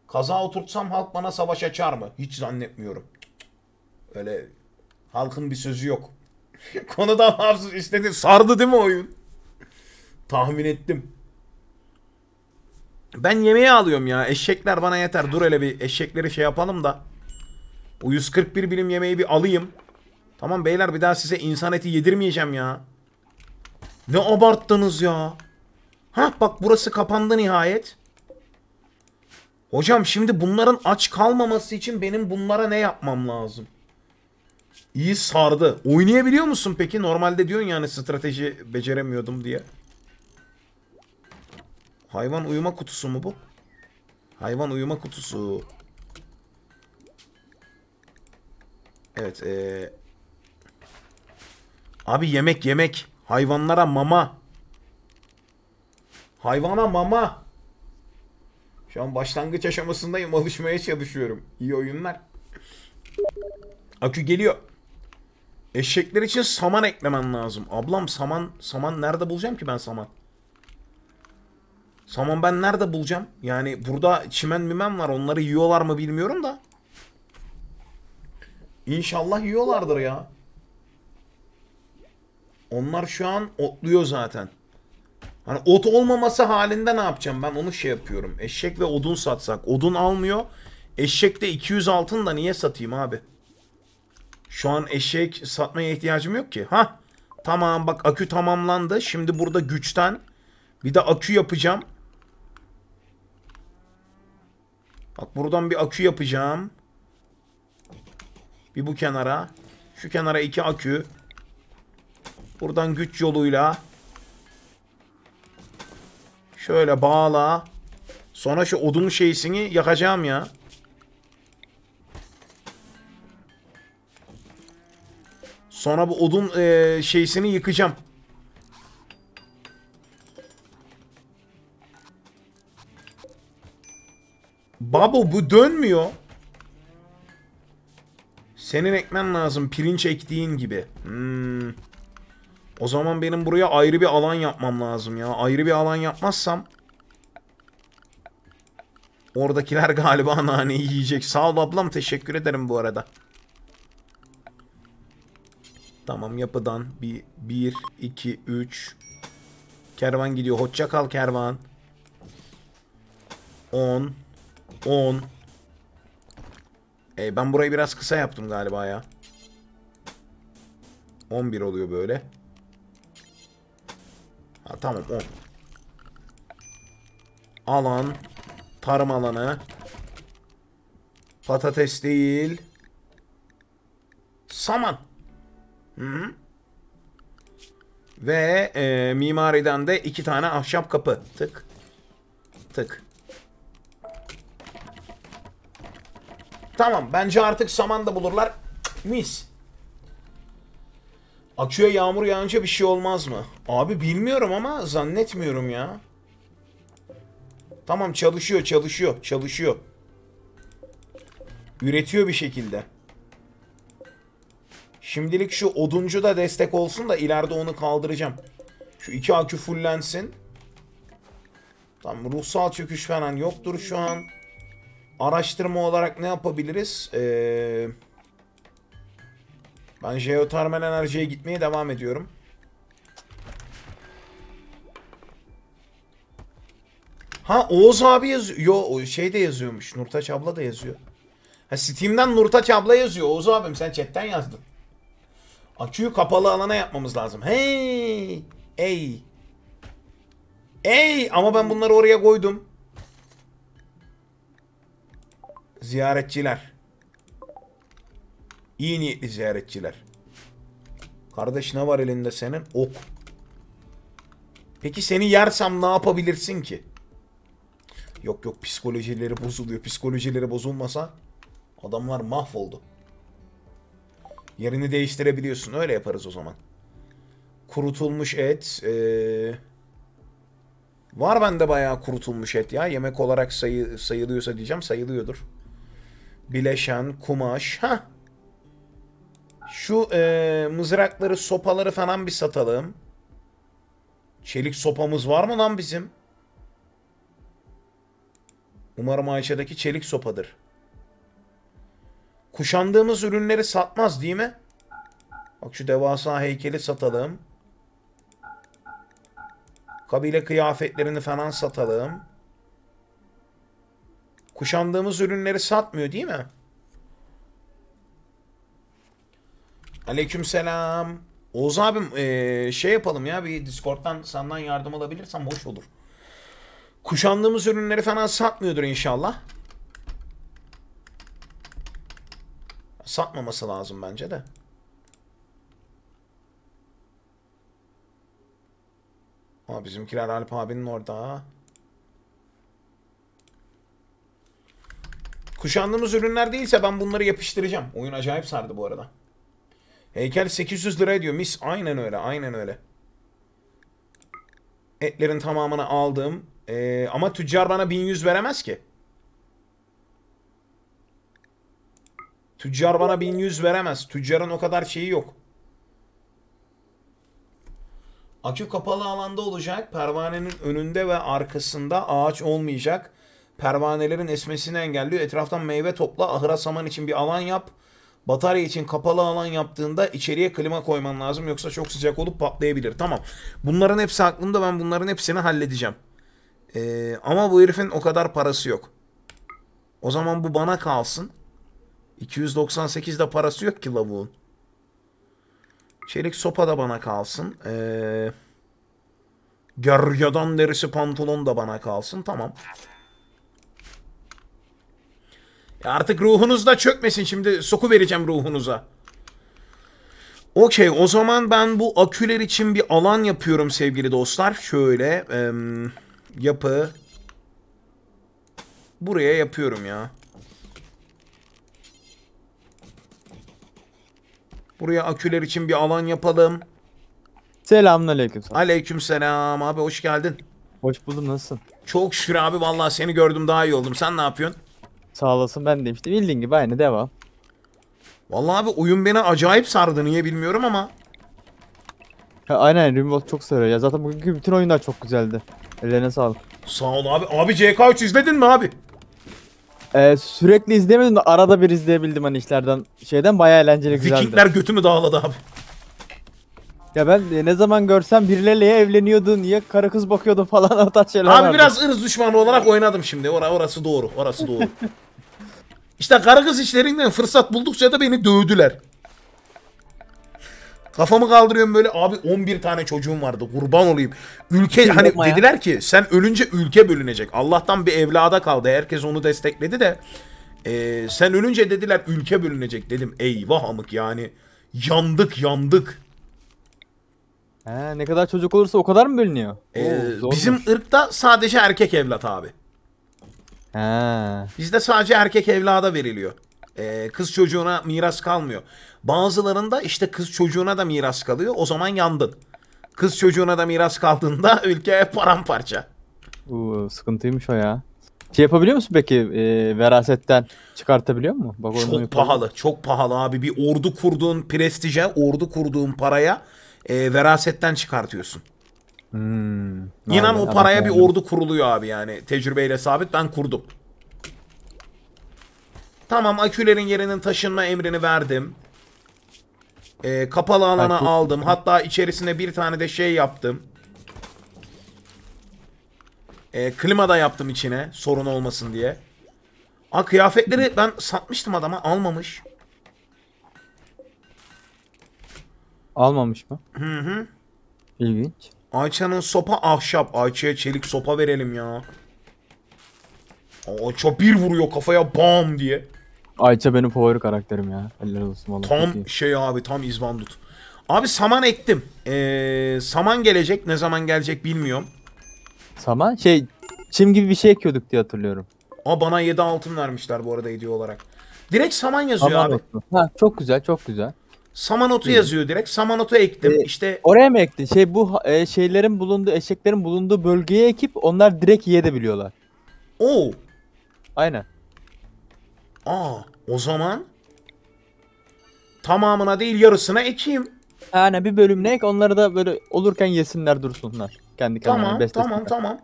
Kaza oturtsam halk bana savaş açar mı? Hiç zannetmiyorum. Öyle halkın bir sözü yok. Konudan hafız istedi. Sardı değil mi oyun? Tahmin ettim. Ben yemeği alıyorum ya. Eşekler bana yeter. Dur hele bir eşekleri şey yapalım da. O yüz kırk bir birim yemeği bir alayım. Tamam beyler, bir daha size insan eti yedirmeyeceğim ya. Ne abarttınız ya. Hah bak burası kapandı nihayet. Hocam şimdi bunların aç kalmaması için benim bunlara ne yapmam lazım? İyi sardı. Oynayabiliyor musun peki? Normalde diyorsun yani strateji beceremiyordum diye. Hayvan uyuma kutusu mu bu? Hayvan uyuma kutusu. Evet. Ee... Abi yemek yemek. Hayvanlara mama. Hayvana mama. Şu an başlangıç aşamasındayım. Alışmaya çalışıyorum. İyi oyunlar. Akü geliyor. Eşekler için saman eklemen lazım. Ablam saman. Saman nerede bulacağım ki ben saman? Saman ben nerede bulacağım? Yani burada çimen mimem var. Onları yiyorlar mı bilmiyorum da. İnşallah yiyorlardır ya. Onlar şu an otluyor zaten. Hani ot olmaması halinde ne yapacağım? Ben onu şey yapıyorum. Eşek ve odun satsak. Odun almıyor. Eşek de iki yüz altın da niye satayım abi? Şu an eşek satmaya ihtiyacım yok ki. Hah. Tamam bak akü tamamlandı. Şimdi burada güçten bir de akü yapacağım. Bak buradan bir akü yapacağım. Bir bu kenara. Şu kenara iki akü. Buradan güç yoluyla... Şöyle bağla. Sonra şu odun şeysini yakacağım ya. Sonra bu odun e, şeysini yıkacağım. Babo bu dönmüyor. Senin ekmen lazım. Pirinç ektiğin gibi. Hmm. O zaman benim buraya ayrı bir alan yapmam lazım ya. Ayrı bir alan yapmazsam oradakiler galiba naneyi yiyecek. Sağ ol ablam, teşekkür ederim bu arada. Tamam yapıdan bir, bir, iki, üç. Kervan gidiyor. Hoşça kal kervan. On. On. E, ben burayı biraz kısa yaptım galiba ya. on bir oluyor böyle. Ha, tamam on. Alan. Tarım alanı. Patates değil. Saman. Hı-hı. Ve e, mimariden de iki tane ahşap kapı. Tık. Tık. Tamam. Bence artık saman da bulurlar. Mis. Aküye yağmur yağınca bir şey olmaz mı? Abi bilmiyorum ama zannetmiyorum ya. Tamam çalışıyor, çalışıyor, çalışıyor. Üretiyor bir şekilde. Şimdilik şu oduncu da destek olsun da ileride onu kaldıracağım. Şu iki akü fullensin. Tamam, ruhsal çöküş falan yoktur şu an. Araştırma olarak ne yapabiliriz? Ee, ben jeotermal enerjiye gitmeye devam ediyorum. Ha, Oğuz abi yazıyor. Yo, şey de yazıyormuş. Nurtaç abla da yazıyor. Ha, Steam'den Nurtaç abla yazıyor. Oğuz abim sen chatten yazdın. Aküyü kapalı alana yapmamız lazım. Hey! Ey! Ey! Ama ben bunları oraya koydum. Ziyaretçiler. İyi niyetli ziyaretçiler. Kardeş ne var elinde senin? Ok. Peki seni yersem ne yapabilirsin ki? Yok yok, psikolojileri bozuluyor. Psikolojileri bozulmasa adamlar mahvoldu. Yerini değiştirebiliyorsun. Öyle yaparız o zaman. Kurutulmuş et. Ee... Var bende bayağı kurutulmuş et ya. Yemek olarak sayı, sayılıyorsa diyeceğim. Sayılıyordur. Bileşen, kumaş. Hah. Şu ee, mızrakları, sopaları falan bir satalım. Çelik sopamız var mı lan bizim? Umarım Ayşe'deki çelik sopadır. Kuşandığımız ürünleri satmaz değil mi? Bak şu devasa heykeli satalım. Kabile kıyafetlerini falan satalım. Kuşandığımız ürünleri satmıyor değil mi? Aleykümselam. Oğuz abim ee, şey yapalım ya, bir Discord'dan senden yardım alabilirsem hoş olur. Kuşandığımız ürünleri falan satmıyordur inşallah. Satmaması lazım bence de. Aa, bizimkiler Alp abinin orada. Kuşandığımız ürünler değilse ben bunları yapıştıracağım. Oyun acayip sardı bu arada. Heykel sekiz yüz lira ediyor. Mis, aynen öyle, aynen öyle. Etlerin tamamını aldım. Ee, ama tüccar bana bin yüz veremez ki. Tüccar bana bin yüz veremez. Tüccarın o kadar şeyi yok. Akü kapalı alanda olacak. Pervanenin önünde ve arkasında ağaç olmayacak. Pervanelerin esmesini engelliyor. Etraftan meyve topla. Ahıra saman için bir alan yap. Batarya için kapalı alan yaptığında içeriye klima koyman lazım. Yoksa çok sıcak olup patlayabilir. Tamam. Bunların hepsi aklımda. Ben bunların hepsini halledeceğim. Ee, ama bu herifin o kadar parası yok. O zaman bu bana kalsın. iki yüz doksan sekiz de parası yok ki lavuğun. Çelik sopa da bana kalsın. Ee, geryadan derisi pantolon da bana kalsın. Tamam. Ya artık ruhunuz da çökmesin. Şimdi soku vereceğim ruhunuza. Okey, o zaman ben bu aküler için bir alan yapıyorum sevgili dostlar. Şöyle e, yapı. Buraya yapıyorum ya. Buraya aküler için bir alan yapalım. Selamünaleyküm. Aleykümselam abi, hoş geldin. Hoş buldum, nasılsın? Çok şükür abi, vallahi seni gördüm daha iyi oldum. Sen ne yapıyorsun? Sağ olasın, ben de işte bildiğin gibi aynı devam. Vallahi abi oyun beni acayip sardı, niye bilmiyorum ama. Ha, aynen Rimworld çok sarıyor ya, zaten bugünkü bütün oyunlar çok güzeldi. Ellerine sağlık. Sağ ol abi. Abi C K üç izledin mi abi? Ee, sürekli izlemedim de arada bir izleyebildim hani işlerden, şeyden bayağı eğlenceli, güzeldi. Vikingler götümü dağladı abi. Ya ben e, ne zaman görsem birileriyle evleniyordun, ya karı kız bakıyordun falan, o tarz şeyler. Abi vardı. Biraz ırz düşmanı olarak oynadım şimdi. Or orası doğru, orası doğru. İşte karı kız işlerinden fırsat buldukça da beni dövdüler. Kafamı kaldırıyorum böyle, abi on bir tane çocuğum vardı, kurban olayım. Ülke hani dediler ki sen ölünce ülke bölünecek. Allah'tan bir evlada kaldı, herkes onu destekledi de. Ee, sen ölünce dediler ülke bölünecek, dedim eyvah amık yani. Yandık yandık. He, ne kadar çocuk olursa o kadar mı bölünüyor? Ee, Oo, bizim ırkta sadece erkek evlat abi. He. Bizde sadece erkek evlada veriliyor. Ee, kız çocuğuna miras kalmıyor. Bazılarında işte kız çocuğuna da miras kalıyor. O zaman yandın. Kız çocuğuna da miras kaldığında ülke paramparça. Oo, sıkıntıymış o ya. Şey yapabiliyor musun peki, e, verasetten çıkartabiliyor mu? Bak, çok pahalı, çok pahalı abi. Bir ordu kurduğun prestije, ordu kurduğun paraya e, verasetten çıkartıyorsun. Hmm, İnan abi, o paraya abi, bir abi. ordu kuruluyor abi yani. Tecrübeyle sabit, ben kurdum. Tamam, akülerin yerinin taşınma emrini verdim. E, kapalı alana Akü... aldım. Hatta içerisine bir tane de şey yaptım. E, klima da yaptım içine, sorun olmasın diye. Aa, kıyafetleri ben satmıştım adama, almamış. Almamış mı? Hı hı. İlginç. Ayça'nın sopa ahşap. Ayça'ya çelik sopa verelim ya. Ayça bir vuruyor kafaya bam diye. Ayça benim favori karakterim ya. Eller olsun vallahi. Tam peki. şey abi tam izbandut. Abi saman ektim. Ee, saman gelecek, ne zaman gelecek bilmiyorum. Saman şey, çim gibi bir şey ekiyorduk diye hatırlıyorum. Aa, bana yedi altın vermişler bu arada hediye olarak. Direkt saman yazıyor saman abi. Ha, çok güzel, çok güzel. Saman otu evet. yazıyor direkt. Saman otu ektim. Ee, işte oraya mı ektin? Şey bu e, şeylerin bulunduğu, eşeklerin bulunduğu bölgeye ekip onlar direkt yiyebiliyorlar. Oo. Aynen. Aa, o zaman tamamına değil yarısına ekeyim. Yani bir bölümüne ek, onları da böyle olurken yesinler, dursunlar. Kendi tamam tamam tamam.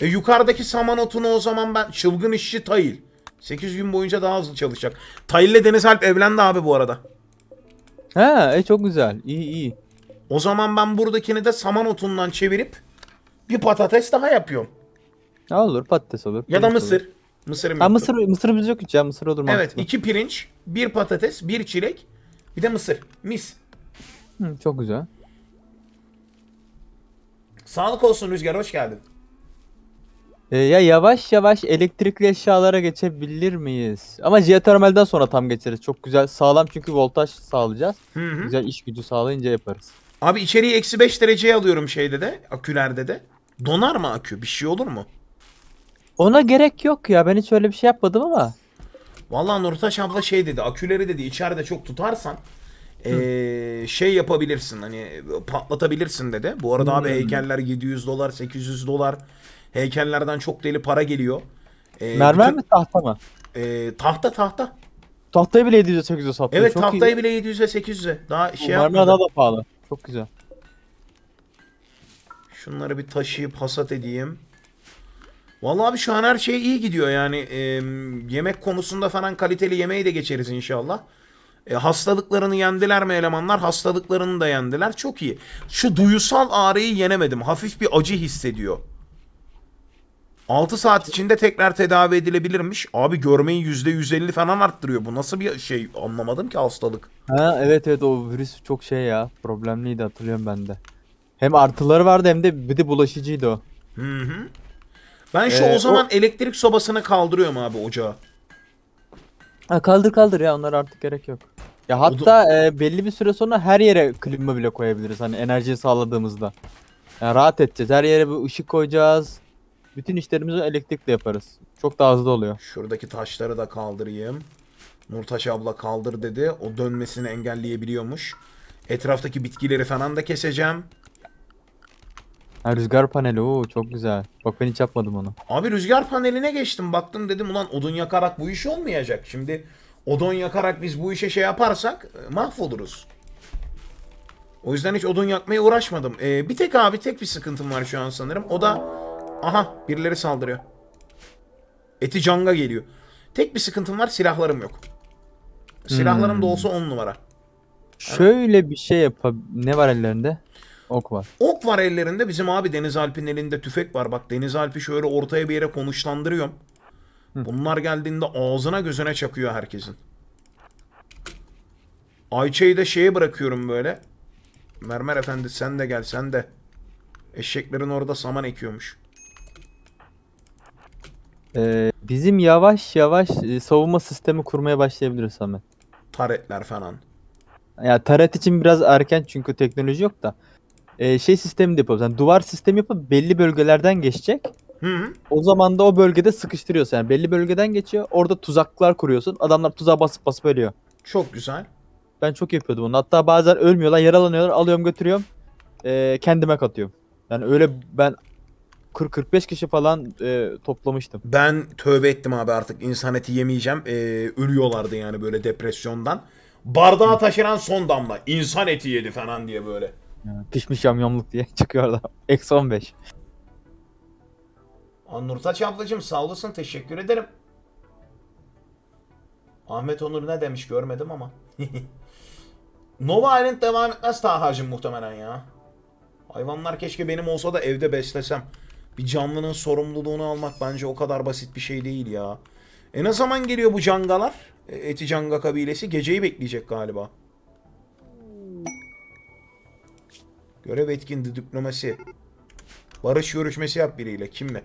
E, yukarıdaki saman otunu o zaman ben, çılgın işçi Tayil. sekiz gün boyunca daha hızlı çalışacak. Tayil ile Deniz Alp evlendi abi bu arada. He e, çok güzel, iyi iyi. O zaman ben buradakini de saman otundan çevirip bir patates daha yapıyorum. Ne olur, patates olur. Ya da mısır. Olur. Mısırım ha, mısır, mısırımız yok hiç ya, mısır olur mu? Evet, iki pirinç, bir patates, bir çilek, bir de mısır. Mis. Hı, çok güzel. Sağlık olsun Rüzgar, hoş geldin. Ee, ya yavaş yavaş elektrikli eşyalara geçebilir miyiz? Ama jeotermalden sonra tam geçeriz. Çok güzel, sağlam çünkü voltaj sağlayacağız. Hı hı. Güzel iş gücü sağlayınca yaparız. Abi içeriği eksi beş dereceye alıyorum şeyde de, akülerde de. Donar mı akü? Bir şey olur mu? Ona gerek yok ya, ben hiç öyle bir şey yapmadım ama. Vallahi Nurtaş abla şey dedi, aküleri dedi içeride çok tutarsan Ee, şey yapabilirsin, hani patlatabilirsin dedi. Bu arada hmm. abi heykeller yedi yüz dolar, sekiz yüz dolar. Heykellerden çok deli para geliyor. Ee, Mermer bütün... mi tahta mı? Ee, tahta tahta. Tahtayı bile yedi yüze sekiz yüze satıyor. Evet, çok tahtayı iyi. Bile yedi yüze sekiz yüze. Daha şey yapmadı. Mermer daha da pahalı. Çok güzel. Şunları bir taşıyıp hasat edeyim. Vallahi abi şu an her şey iyi gidiyor yani. E, yemek konusunda falan kaliteli yemeği de geçeriz inşallah. E, hastalıklarını yendiler mi elemanlar? Hastalıklarını da yendiler. Çok iyi. Şu duyusal ağrıyı yenemedim. Hafif bir acı hissediyor. altı saat içinde tekrar tedavi edilebilirmiş. Abi görmeyi yüzde yüz elli falan arttırıyor. Bu nasıl bir şey? Anlamadım ki hastalık. Ha, evet evet, o virüs çok şey ya. Problemliydi, hatırlıyorum ben de. Hem artıları vardı hem de bir de bulaşıcıydı o. Hı hı. Ben şu ee, o zaman o... elektrik sobasını kaldırıyorum abi ocağa. Ha, kaldır kaldır ya, onlara artık gerek yok. Ya hatta da... e, belli bir süre sonra her yere klima bile koyabiliriz hani enerjiyi sağladığımızda. Yani rahat edeceğiz, her yere bir ışık koyacağız. Bütün işlerimizi elektrikle yaparız. Çok daha hızlı oluyor. Şuradaki taşları da kaldırayım. Nurtaş abla kaldır dedi. O dönmesini engelleyebiliyormuş. Etraftaki bitkileri falan da keseceğim. Ha, rüzgar paneli, o çok güzel. Bak ben hiç yapmadım onu. Abi rüzgar paneline geçtim, baktım dedim ulan odun yakarak bu iş olmayacak. Şimdi odun yakarak biz bu işe şey yaparsak mahvoluruz. O yüzden hiç odun yakmaya uğraşmadım. Ee, bir tek abi tek bir sıkıntım var şu an sanırım. O da aha birileri saldırıyor. Eti canga geliyor. Tek bir sıkıntım var, silahlarım yok. Silahlarım hmm. da olsa on numara. Şöyle bir şey yap. Ne var ellerinde? Ok var. Ok var ellerinde. Bizim abi Deniz Alp'in elinde tüfek var. Bak Deniz Alp'i şöyle ortaya bir yere konuşlandırıyorum. Hı. Bunlar geldiğinde ağzına gözüne çakıyor herkesin. Ayça'yı da şeye bırakıyorum böyle. Mermer efendi sen de gel, sen de. Eşeklerin orada saman ekiyormuş. Ee, bizim yavaş yavaş savunma sistemi kurmaya başlayabiliriz Samet. Taretler falan. Ya taret için biraz erken çünkü teknoloji yok da. Ee, şey sistemi de yapalım. Yani duvar sistemi yapıp belli bölgelerden geçecek. Hı hı. O zaman da o bölgede sıkıştırıyorsun. Yani belli bölgeden geçiyor. Orada tuzaklar kuruyorsun. Adamlar tuzağa basıp basıp ölüyor. Çok güzel. Ben çok yapıyordum onu. Hatta bazen ölmüyorlar, yaralanıyorlar. Alıyorum götürüyorum. Ee, kendime katıyorum. Yani öyle ben kırk kırk beş kişi falan e, toplamıştım. Ben tövbe ettim abi, artık insan eti yemeyeceğim. E, ölüyorlardı yani böyle depresyondan. Bardağa taşıran son damla. İnsan eti yedi falan diye böyle. Yani pişmiş yamyamlık diye çıkıyorlar. eksi on beş. Nurtaç ablacığım sağ olasın, teşekkür ederim. Ahmet Onur ne demiş görmedim ama. Nova Island devam etmez Taha'cığım muhtemelen ya. Hayvanlar keşke benim olsa da evde beslesem. Bir canlının sorumluluğunu almak bence o kadar basit bir şey değil ya. E ne zaman geliyor bu cangalar? E, Eti Canga kabilesi geceyi bekleyecek galiba. Görev etkindi diplomasi. Barış görüşmesi yap biriyle. Kimle?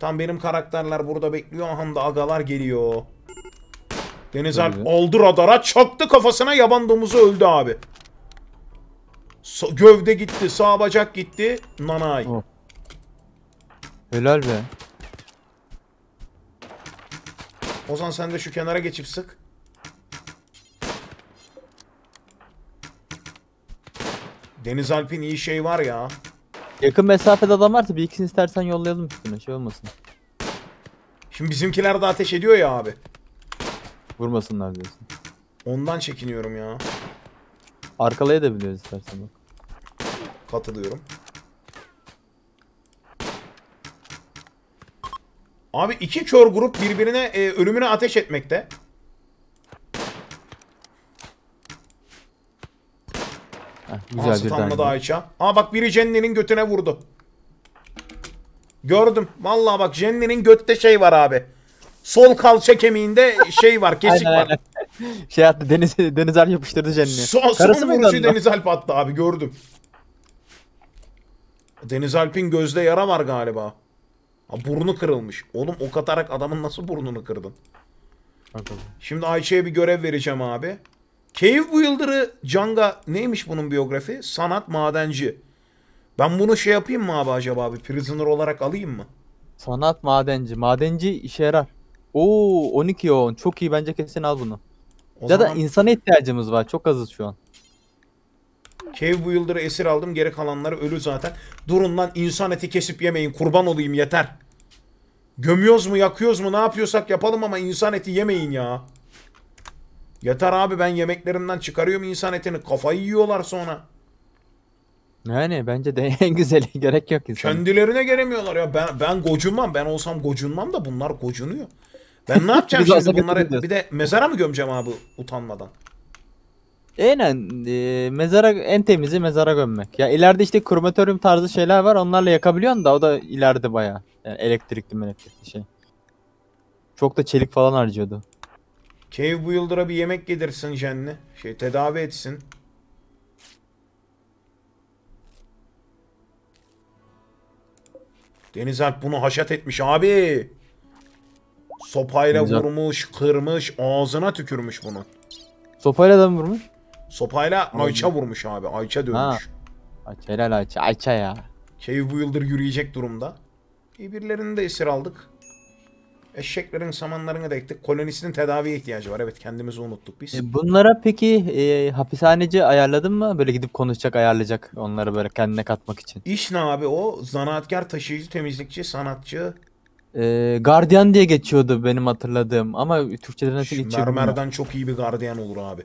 Tam benim karakterler burada bekliyor. Aha da agalar geliyor. Deniz Alp aldı radara, çaktı kafasına, yaban domuzu öldü abi. So gövde gitti, sağ bacak gitti. Nanay. Oh. Helal be. Ozan sen de şu kenara geçip sık. Deniz Alp'in iyi şey var ya. Yakın mesafede adam varsa bir ikisini istersen yollayalım üstüne, şey olmasın. Şimdi bizimkiler de ateş ediyor ya abi. Vurmasınlar diyorsun. Ondan çekiniyorum ya. Arkalayabiliriz istersen bak. Katılıyorum. Abi iki kör grup birbirine e, ölümüne ateş etmekte. Güzel bir tane. Ayça. Aa bak biri Jenny'nin götüne vurdu. Gördüm. Vallahi bak Jenny'nin götte şey var abi. Sol kalça kemiğinde şey var, kesik aynen, var. Aynen. Şey attı, Deniz Deniz Alp yapıştırdı Jenny'yi. Son, son vuruşu Deniz Alp attı abi, gördüm. Deniz Alp'in gözde yara var galiba. Ha, burnu kırılmış. Oğlum ok atarak adamın nasıl burnunu kırdın? Bakalım. Şimdi Ayça'ya bir görev vereceğim abi. Cave Builder'ı Canga neymiş bunun biyografi? Sanat madenci. Ben bunu şey yapayım mı abi acaba abi? Prisoner olarak alayım mı? Sanat madenci. Madenci işe yarar. Oo on iki on. Çok iyi, bence kesin al bunu. O ya zaman... da insana ihtiyacımız var. Çok azız şu an. Cave Builder'ı esir aldım. Geri kalanları ölü zaten. Durun lan, insan eti kesip yemeyin. Kurban olayım yeter. Gömüyoruz mu yakıyoruz mu ne yapıyorsak yapalım ama insan eti yemeyin ya. Yeter abi, ben yemeklerimden çıkarıyorum insan etini. Kafayı yiyorlar sonra. Yani bence de en güzeli, gerek yok insan. Kendilerine gelemiyorlar ya. Ben ben gocunmam. Ben olsam gocunmam da bunlar gocunuyor. Ben ne yapacağım şimdi bunları? Bir de mezara mı gömeceğim abi utanmadan? Aynen. E, mezara, en temizi mezara gömmek. Ya ileride işte krematoryum tarzı şeyler var. Onlarla yakabiliyorsun da o da ileride bayağı. Yani elektrikli elektrikli şey. Çok da çelik falan harcıyordu. Cave Builder'a bir yemek yedirsin Jenny. Şey tedavi etsin. Deniz Alp bunu haşat etmiş abi. Sopayla Deniz vurmuş, kırmış, ağzına tükürmüş bunu. Sopayla da mı vurmuş? Sopayla Ayça vurmuş abi. Ayça dönmüş. Ayça, helal Ayça. Ayça ya. Cave Builder yürüyecek durumda. Birbirlerini de esir aldık. Eşeklerin samanlarını da ektik. Kolonisinin tedaviye ihtiyacı var. Evet, kendimizi unuttuk biz. E bunlara peki e, hapishaneci ayarladın mı? Böyle gidip konuşacak, ayarlayacak onları böyle kendine katmak için. İş ne abi o? Zanaatkar, taşıyıcı, temizlikçi, sanatçı. E, gardiyan diye geçiyordu benim hatırladığım. Ama Türkçe'de nasıl geçiyor? Mermerden bunu? Çok iyi bir gardiyan olur abi.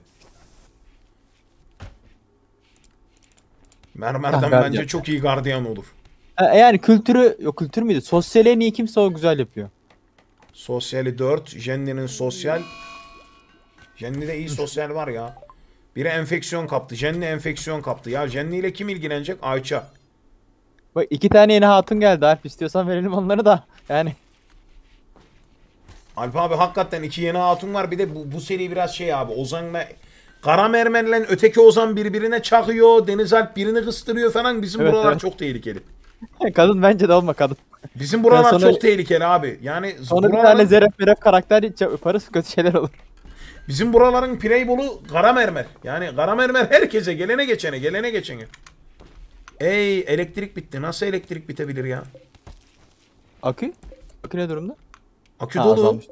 Mermerden ah, bence çok iyi gardiyan olur. E, yani kültürü, yok kültür müydü? Sosyali niye kimse o güzel yapıyor. Sosyali dört. Jenny'nin sosyal. Jenny'de iyi sosyal var ya. Biri enfeksiyon kaptı. Jenny enfeksiyon kaptı. Ya Jenny ile kim ilgilenecek? Ayça. Bak iki tane yeni hatun geldi Alp. İstiyorsan verelim onları da. Yani. Alp abi hakikaten iki yeni hatun var. Bir de bu, bu seri biraz şey abi. Ozan'la Kara mermerle öteki Ozan birbirine çakıyor. Deniz Alp birini kıstırıyor falan. Bizim evet, buralar evet. çok tehlikeli. Kadın bence de olma kadın. Bizim buralar sonra, çok tehlikeli abi. Yani sonra buralar... bir tane zeref veref karakter yaparız, kötü şeyler olur. Bizim buraların playbolu kara mermer. Yani kara mermer herkese, gelene geçene, gelene geçene. Ey elektrik bitti. Nasıl elektrik bitebilir ya? Akü? Akü ne durumda? Akü ha, dolu. Azalmış.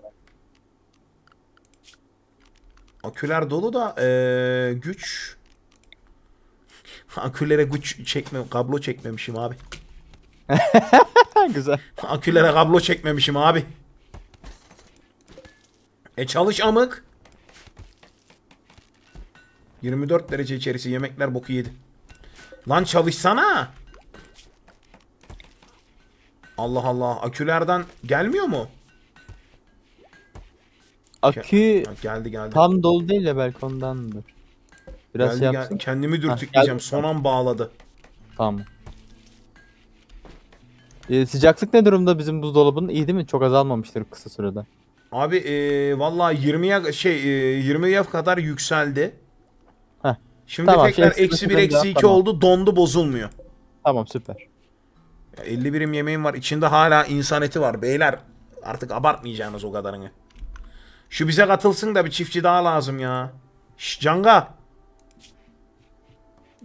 Aküler dolu da ee, güç. Akülere güç çekme, kablo çekmemişim abi. Güzel. Akülere kablo çekmemişim abi. E çalış amık. yirmi dört derece içerisi yemekler boku yedi. Lan çalışsana. Allah Allah, akülerden gelmiyor mu? Akü geldi geldi. Tam dolu değil de belki ondandır. Biraz geldi, yapsın. Gel. Kendimi dürtükleyeceğim. Son an bağladı. Tamam. Ee, sıcaklık ne durumda bizim buzdolabının? İyi değil mi? Çok azalmamıştır kısa sürede. Abi ee, vallahi yirmiye şey ee, yirmiye kadar yükseldi. Heh. Şimdi tamam, tekrar şey, eksi bir eksi iki tamam. oldu. Dondu, bozulmuyor. Tamam süper. Ya, elli birim yemeğim var. İçinde hala insan eti var. Beyler artık abartmayacağınız o kadarını. Şu bize katılsın da bir çiftçi daha lazım ya. Şş, Canga.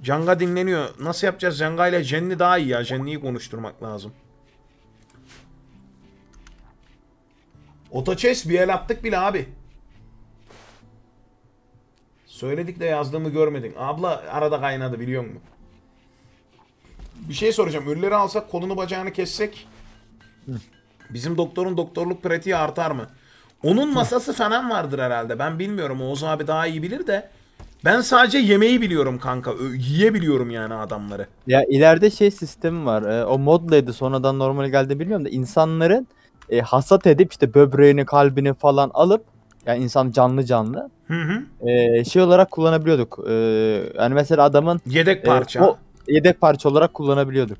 Canga dinleniyor. Nasıl yapacağız? Canga ile Jenny daha iyi ya. Jenny'yi konuşturmak lazım. Otochess bir el attık bile abi. Söyledik de yazdığımı görmedin. Abla arada kaynadı biliyor musun? Bir şey soracağım. Ölüleri alsak, kolunu bacağını kessek bizim doktorun doktorluk pratiği artar mı? Onun masası falan vardır herhalde. Ben bilmiyorum. Oğuz abi daha iyi bilir de. Ben sadece yemeği biliyorum kanka. Yiyebiliyorum yani adamları. Ya ileride şey sistemi var. O modlaydı. Sonradan normal geldi bilmiyorum da. İnsanların e, hasat edip işte böbreğini, kalbini falan alıp yani insan canlı canlı hı hı. E, şey olarak kullanabiliyorduk. E, yani mesela adamın yedek parça. E, o yedek parça olarak kullanabiliyorduk.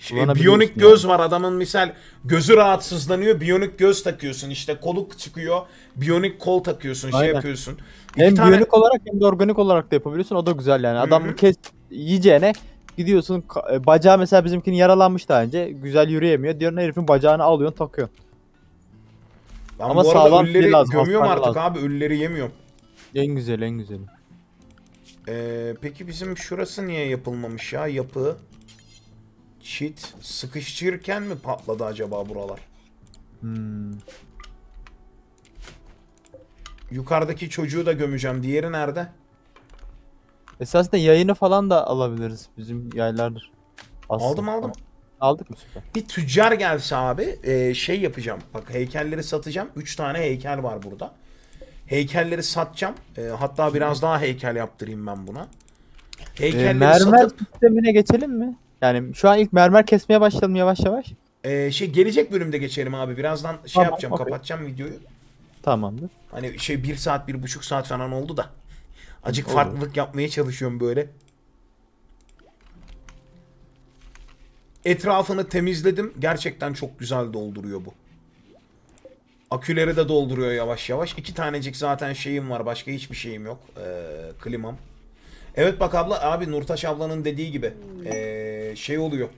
Şey, biyonik yani. Göz var adamın, misal gözü rahatsızlanıyor, biyonik göz takıyorsun, işte kolu çıkıyor, biyonik kol takıyorsun, aynen. Şey yapıyorsun. İki hem tane... biyonik olarak hem de organik olarak da yapabiliyorsun, o da güzel yani. Adam kes yiyeceğine gidiyorsun, bacağı mesela bizimkinin yaralanmış daha önce, güzel yürüyemiyor, diğer herifin bacağını alıyorsun takıyorsun. Ben ama bu arada sağlam ölüleri lazım, gömüyorum artık lazım. Abi ölüleri yemiyorum. En güzel en güzeli. Ee, peki bizim şurası niye yapılmamış ya yapı? Shit, sıkıştırırken mi patladı acaba buralar? Hmm. Yukarıdaki çocuğu da gömeceğim. Diğeri nerede? Esasında yayını falan da alabiliriz. Bizim yaylardır. Aslında. Aldım aldım. Aldık mı? Süper. Bir tüccar gelse abi şey yapacağım. Bak heykelleri satacağım. üç tane heykel var burada. Heykelleri satacağım. Hatta biraz daha heykel yaptırayım ben buna. Heykelleri e, mermer satıp... sistemine geçelim mi? Yani şu an ilk mermer kesmeye başladım yavaş yavaş. Ee, şey gelecek bölümde geçelim abi. Birazdan şey tamam, yapacağım, okay. Kapatacağım videoyu. Tamamdır. Hani şey bir saat, bir buçuk saat falan oldu da. Acık olur. Farklılık yapmaya çalışıyorum böyle. Etrafını temizledim. Gerçekten çok güzel dolduruyor bu. Aküleri de dolduruyor yavaş yavaş. İki tanecik zaten şeyim var. Başka hiçbir şeyim yok. Ee, klimam. Evet bak abla, abi Nurtaş ablanın dediği gibi ee, şey oluyor.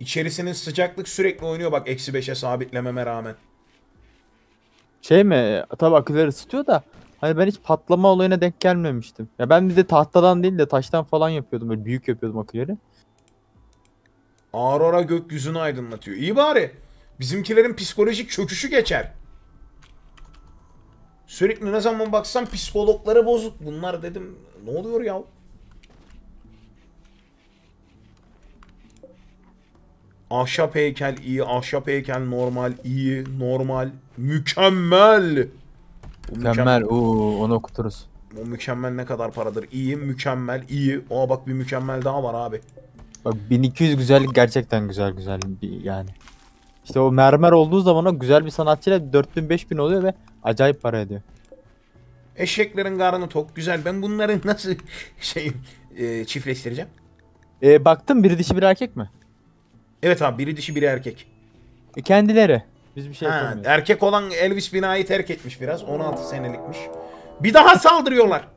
İçerisinin sıcaklık sürekli oynuyor bak eksi beşe sabitlememe rağmen. Şey mi? Tabii aküleri ısıtıyor da hani ben hiç patlama olayına denk gelmemiştim. Ya ben bir de tahtadan değil de taştan falan yapıyordum, böyle büyük yapıyordum aküleri. Aurora gökyüzünü aydınlatıyor. İyi bari. Bizimkilerin psikolojik çöküşü geçer. Sürekli ne zaman baksam psikologları bozuk bunlar dedim. Ne oluyor ya? Ahşap heykel iyi, ahşap heykel normal iyi, normal mükemmel. O mükemmel. Oo, onu okuturuz. O mükemmel ne kadar paradır? İyi, mükemmel, iyi. Aa bak bir mükemmel daha var abi. Bak bin iki yüz güzellik gerçekten güzel güzel yani. İşte o mermer olduğu zaman o güzel bir sanatçıyla dört bin beş bin oluyor ve acayip para ediyor. Eşeklerin karnı tok. Güzel. Ben bunları nasıl şey e, çiftleştireceğim? E, baktım biri dişi biri erkek mi? Evet abi biri dişi biri erkek. E, kendileri. Biz bir şey yapamıyoruz. Erkek olan Elvis binayı terk etmiş biraz. on altı senelikmiş. Bir daha saldırıyorlar.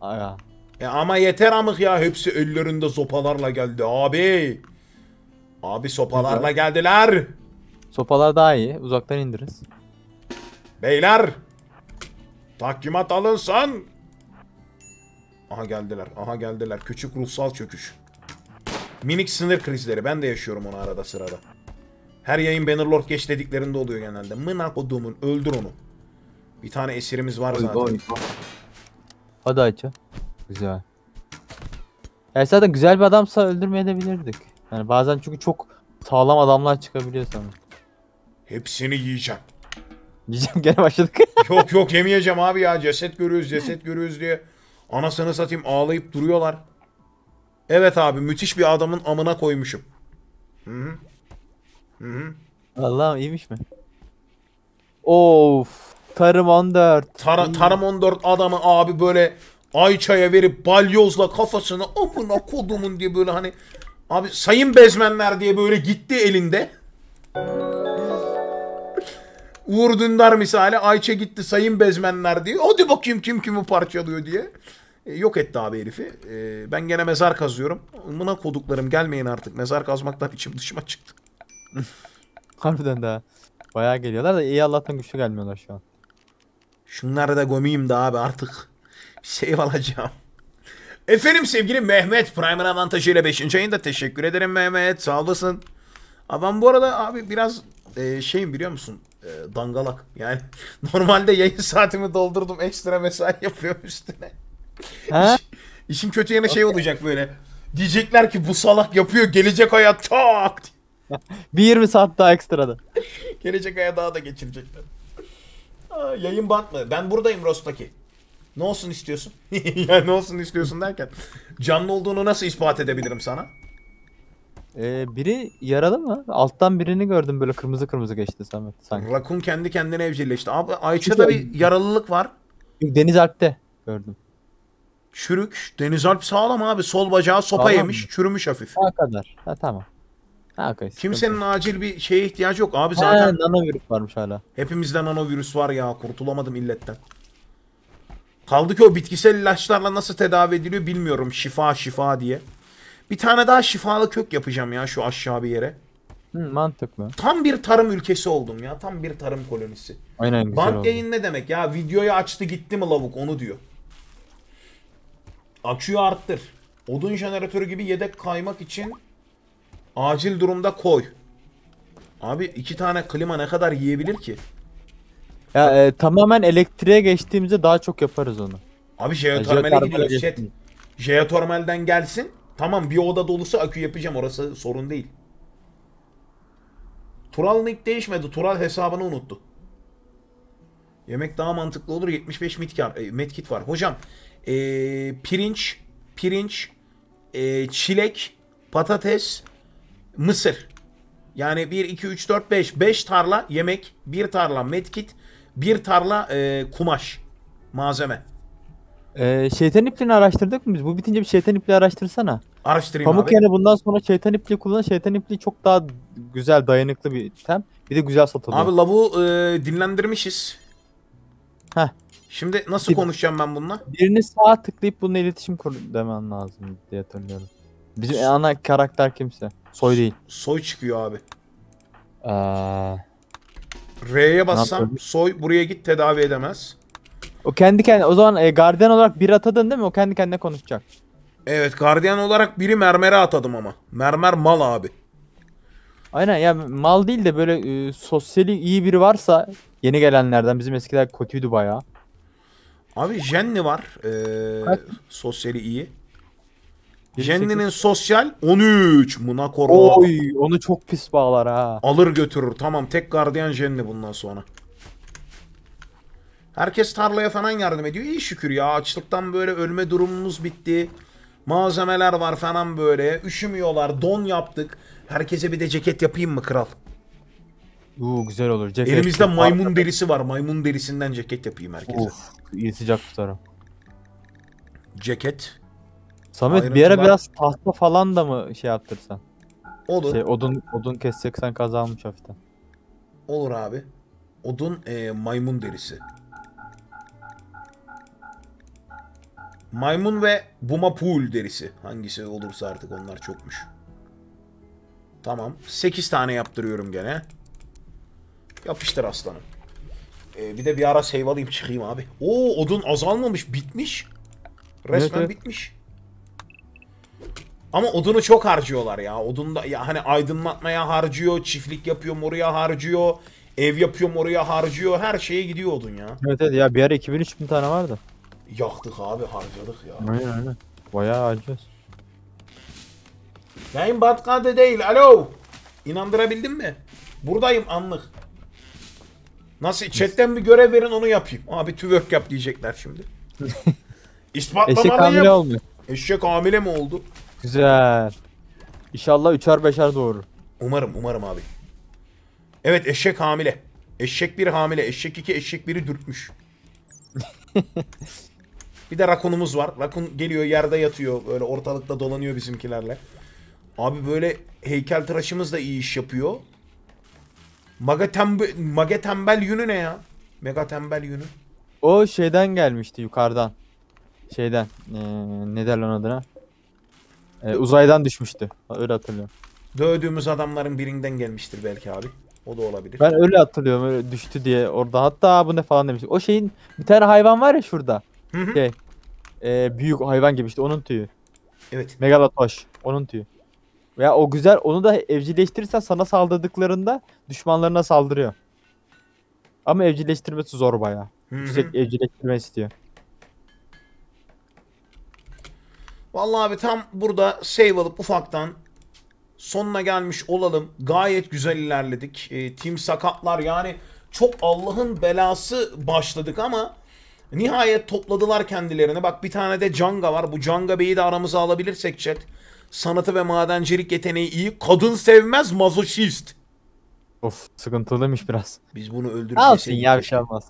Aga. E ama yeter amık ya. Hepsi ellerinde sopalarla geldi abi. Abi sopalarla geldiler. Sopalar daha iyi. Uzaktan indiririz. Beyler. Tahkimat alınsın. Aha geldiler. Aha geldiler. Küçük ruhsal çöküş. Minik sınır krizleri. Ben de yaşıyorum onu arada sırada. Her yayın Bannerlord geç dediklerinde oluyor genelde. Mınak odumun. Öldür onu. Bir tane esirimiz var zaten. Oy, oy. Hadi Ayça. Güzel. Yani zaten güzel bir adamsa öldürmeyebilirdik. Yani bazen çünkü çok sağlam adamlar çıkabiliyor sana. Hepsini yiyeceğim. Yiyeceğim gene başladık. Yok yok yemeyeceğim abi ya. Ceset görüyoruz ceset görüyoruz diye. Anasını satayım ağlayıp duruyorlar. Evet abi müthiş bir adamın amına koymuşum. Hı -hı. Hı -hı. Allah'ım iyiymiş mi? Of. Tarım on dört. Tar Tarım on dört adamı abi böyle Ayça'ya verip balyozla kafasını amına kodumun diye böyle hani abi sayın bezmenler diye böyle gitti elinde. Uğur Dündar misali Ayça gitti sayın bezmenler diye. Hadi bakayım kim kimi parçalıyor diye. E, yok etti abi herifi. E, ben gene mezar kazıyorum. Amına koduklarım gelmeyin artık. Mezar kazmaktan içim dışıma çıktı. Harbiden daha. Bayağı geliyorlar da iyi Allah'tan güçlü gelmiyorlar şu an. Şunları da gömeyim de abi artık. Bir şey alacağım. Efendim sevgili Mehmet Primer avantajıyla beşinci ayında teşekkür ederim Mehmet. Sağ olasın. Ama bu arada abi biraz e, şeyim biliyor musun? E, dangalak. Yani normalde yayın saatimi doldurdum. Ekstra mesai yapıyorum üstüne. İş, işin kötü yanı şey olacak böyle. Diyecekler ki bu salak yapıyor. Gelecek aya tak. Bir yirmi saat daha ekstradan. Gelecek aya daha da geçirecekler. Aa, yayın batmadı. Ben buradayım Rost'taki. Ne olsun istiyorsun? Ya ne olsun istiyorsun derken canlı olduğunu nasıl ispat edebilirim sana? Ee, biri yaralı mı? Alttan birini gördüm böyle kırmızı kırmızı geçti Samet sanki. Rakun kendi kendine evcilleşti. Abi Ayça'da bir yaralılık var. Deniz Alp'te gördüm. Çürük. Deniz Alp sağlam abi. Sol bacağı sopa sağlam yemiş. Mi? Çürümüş hafif. Ne kadar? Ha tamam. Ha, okay, kimsenin okay. Acil bir şeye ihtiyacı yok abi zaten. Ha, nanovirüs varmış hala. Hepimizde nanovirüs var ya. Kurtulamadım illetten. Kaldı ki o bitkisel ilaçlarla nasıl tedavi ediliyor bilmiyorum. Şifa şifa diye. Bir tane daha şifalı kök yapacağım ya şu aşağı bir yere. Hı, mantıklı. Tam bir tarım ülkesi oldum ya. Tam bir tarım kolonisi. Aynen. Bank yayın ne demek ya? Videoyu açtı gitti mi lavuk onu diyor. Açıyor arttır. Odun jeneratörü gibi yedek kaymak için acil durumda koy. Abi iki tane klima ne kadar yiyebilir ki? Ya e, tamamen elektriğe geçtiğimizde daha çok yaparız onu. Abi jeotermale gidiyoruz. Şey, jeotermalden gelsin. Tamam bir oda dolusu akü yapacağım. Orası sorun değil. Tural nick değişmedi. Tural hesabını unuttu. Yemek daha mantıklı olur. yetmiş beş medkit var. Hocam e, pirinç, pirinç, e, çilek, patates, mısır. Yani bir, iki, üç, dört, beş. beş tarla yemek, bir tarla medkit. Bir tarla e, kumaş malzeme. Ee, şeytan ipliğini araştırdık mı biz? Bu bitince bir şeytan ipliği araştırsana. Araştırayım Pamuk abi. Yani bundan sonra şeytan ipliği kullan. Şeytan ipliği çok daha güzel dayanıklı bir item. Bir de güzel satılıyor. Abi lavuğu e, dinlendirmişiz. Heh. Şimdi nasıl bir, konuşacağım ben bununla? Birini sağa tıklayıp bununla iletişim kur demen lazım diye hatırlıyorum. Bizim S ana karakter kimse. Soy değil. Soy çıkıyor abi. Eee... R'ye bassam soy buraya git tedavi edemez. O kendi kendine o zaman e, gardiyan olarak bir atadın değil mi? O kendi kendine konuşacak. Evet gardiyan olarak biri mermere atadım ama. Mermer mal abi. Aynen ya mal değil de böyle e, sosyali iyi biri varsa yeni gelenlerden bizim eskiler kötüydü bayağı. Abi Jenny var. E, sosyali iyi. Jenny'nin sosyal on üç. Munakorlu. Oy onu çok pis bağlar ha. Alır götürür. Tamam tek gardiyan Jenny bundan sonra. Herkes tarlaya falan yardım ediyor. İyi şükür ya açlıktan böyle ölme durumumuz bitti. Malzemeler var falan böyle. Üşümüyorlar. Don yaptık. Herkese bir de ceket yapayım mı kral? Uuu güzel olur. Ceket. Elimizde maymun derisi var. Maymun derisinden ceket yapayım herkese. Of, iyi sıcak tutarım. Ceket. Samet ayrıntılar. Bir ara biraz tahta falan da mı şey yaptırsan? Olur. Şey, odun odun keseceksen kazanmış hafiften. Olur abi. Odun e, maymun derisi. Maymun ve Bumapul derisi. Hangisi olursa artık, onlar çokmuş. Tamam. sekiz tane yaptırıyorum gene. Yapıştır aslanım. Ee, bir de bir ara save alayım çıkayım abi. Oo, odun azalmamış, bitmiş. Resmen evet, bitmiş. Ama odunu çok harcıyorlar ya. Odun da ya hani aydınlatmaya harcıyor, çiftlik yapıyor moruya harcıyor, ev yapıyor moruya harcıyor. Her şeye gidiyor odun ya. Evet evet ya, bir ara iki bin üç bin tane vardı. Yaktık abi, harcadık ya. Aynen aynen. Bayağı harcıyoruz. Yayın batkadı değil. Alo. İnandırabildim mi? Buradayım anlık. Nasıl? Chatten bir görev verin, onu yapayım. Abi tüvörk yap diyecekler şimdi. İspatlamalıyım. Eşek hamile olmuyor. Eşek hamile mi oldu? Güzel. İnşallah üçer beşer doğurur. Umarım umarım abi. Evet, eşek hamile. Eşek bir hamile. Eşek iki, eşek biri dürtmüş. Bir de rakunumuz var. Rakun geliyor, yerde yatıyor. Böyle ortalıkta dolanıyor bizimkilerle. Abi böyle heykeltıraşımız da iyi iş yapıyor. Maga tembe, Maga tembel yünü ne ya? Mega tembel yünü. O şeyden gelmişti, yukarıdan. Şeyden. Ee, ne derler onun adına? Ee, uzaydan düşmüştü. Öyle hatırlıyorum. Dövdüğümüz adamların birinden gelmiştir belki abi. O da olabilir. Ben öyle hatırlıyorum, öyle düştü diye orada. Hatta bu ne falan demiştim. O şeyin bir tane hayvan var ya şurada. Hı hı. Şey, e, büyük hayvan gibi işte, onun tüyü. Evet. Megalotoş. Onun tüyü. Veya o güzel, onu da evcilleştirirsen sana saldırdıklarında düşmanlarına saldırıyor. Ama evcilleştirmesi zor bayağı. Hı hı. Yüksek evcilleştirme istiyor. Vallahi abi tam burada save alıp ufaktan sonuna gelmiş olalım. Gayet güzel ilerledik. E, Team Sakatlar yani çok Allah'ın belası başladık ama nihayet topladılar kendilerini. Bak bir tane de Canga var. Bu Canga Bey'i de aramıza alabilirsek chat. Sanatı ve madencilik yeteneği iyi. Kadın sevmez, mazoşist. Of, sıkıntılıymış biraz. Biz bunu öldürüp yeseydik. Ya, bir şey olmaz.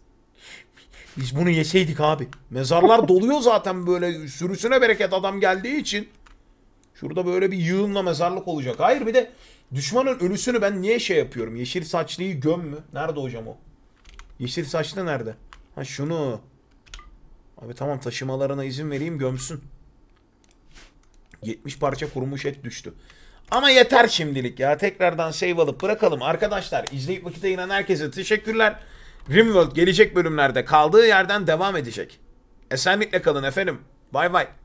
Biz bunu yeseydik abi. Mezarlar doluyor zaten böyle, sürüsüne bereket adam geldiği için. Şurada böyle bir yığınla mezarlık olacak. Hayır, bir de düşmanın ölüsünü ben niye şey yapıyorum? Yeşil saçlıyı göm mü? Nerede hocam o? Yeşil saçlı nerede? Ha şunu. Abi tamam, taşımalarına izin vereyim, gömsün. yetmiş parça kurumuş et düştü. Ama yeter şimdilik ya. Tekrardan save alıp bırakalım. Arkadaşlar izleyip vakit ayıran herkese teşekkürler. Rimworld gelecek bölümlerde kaldığı yerden devam edecek. Esenlikle kalın efendim. Bay bay.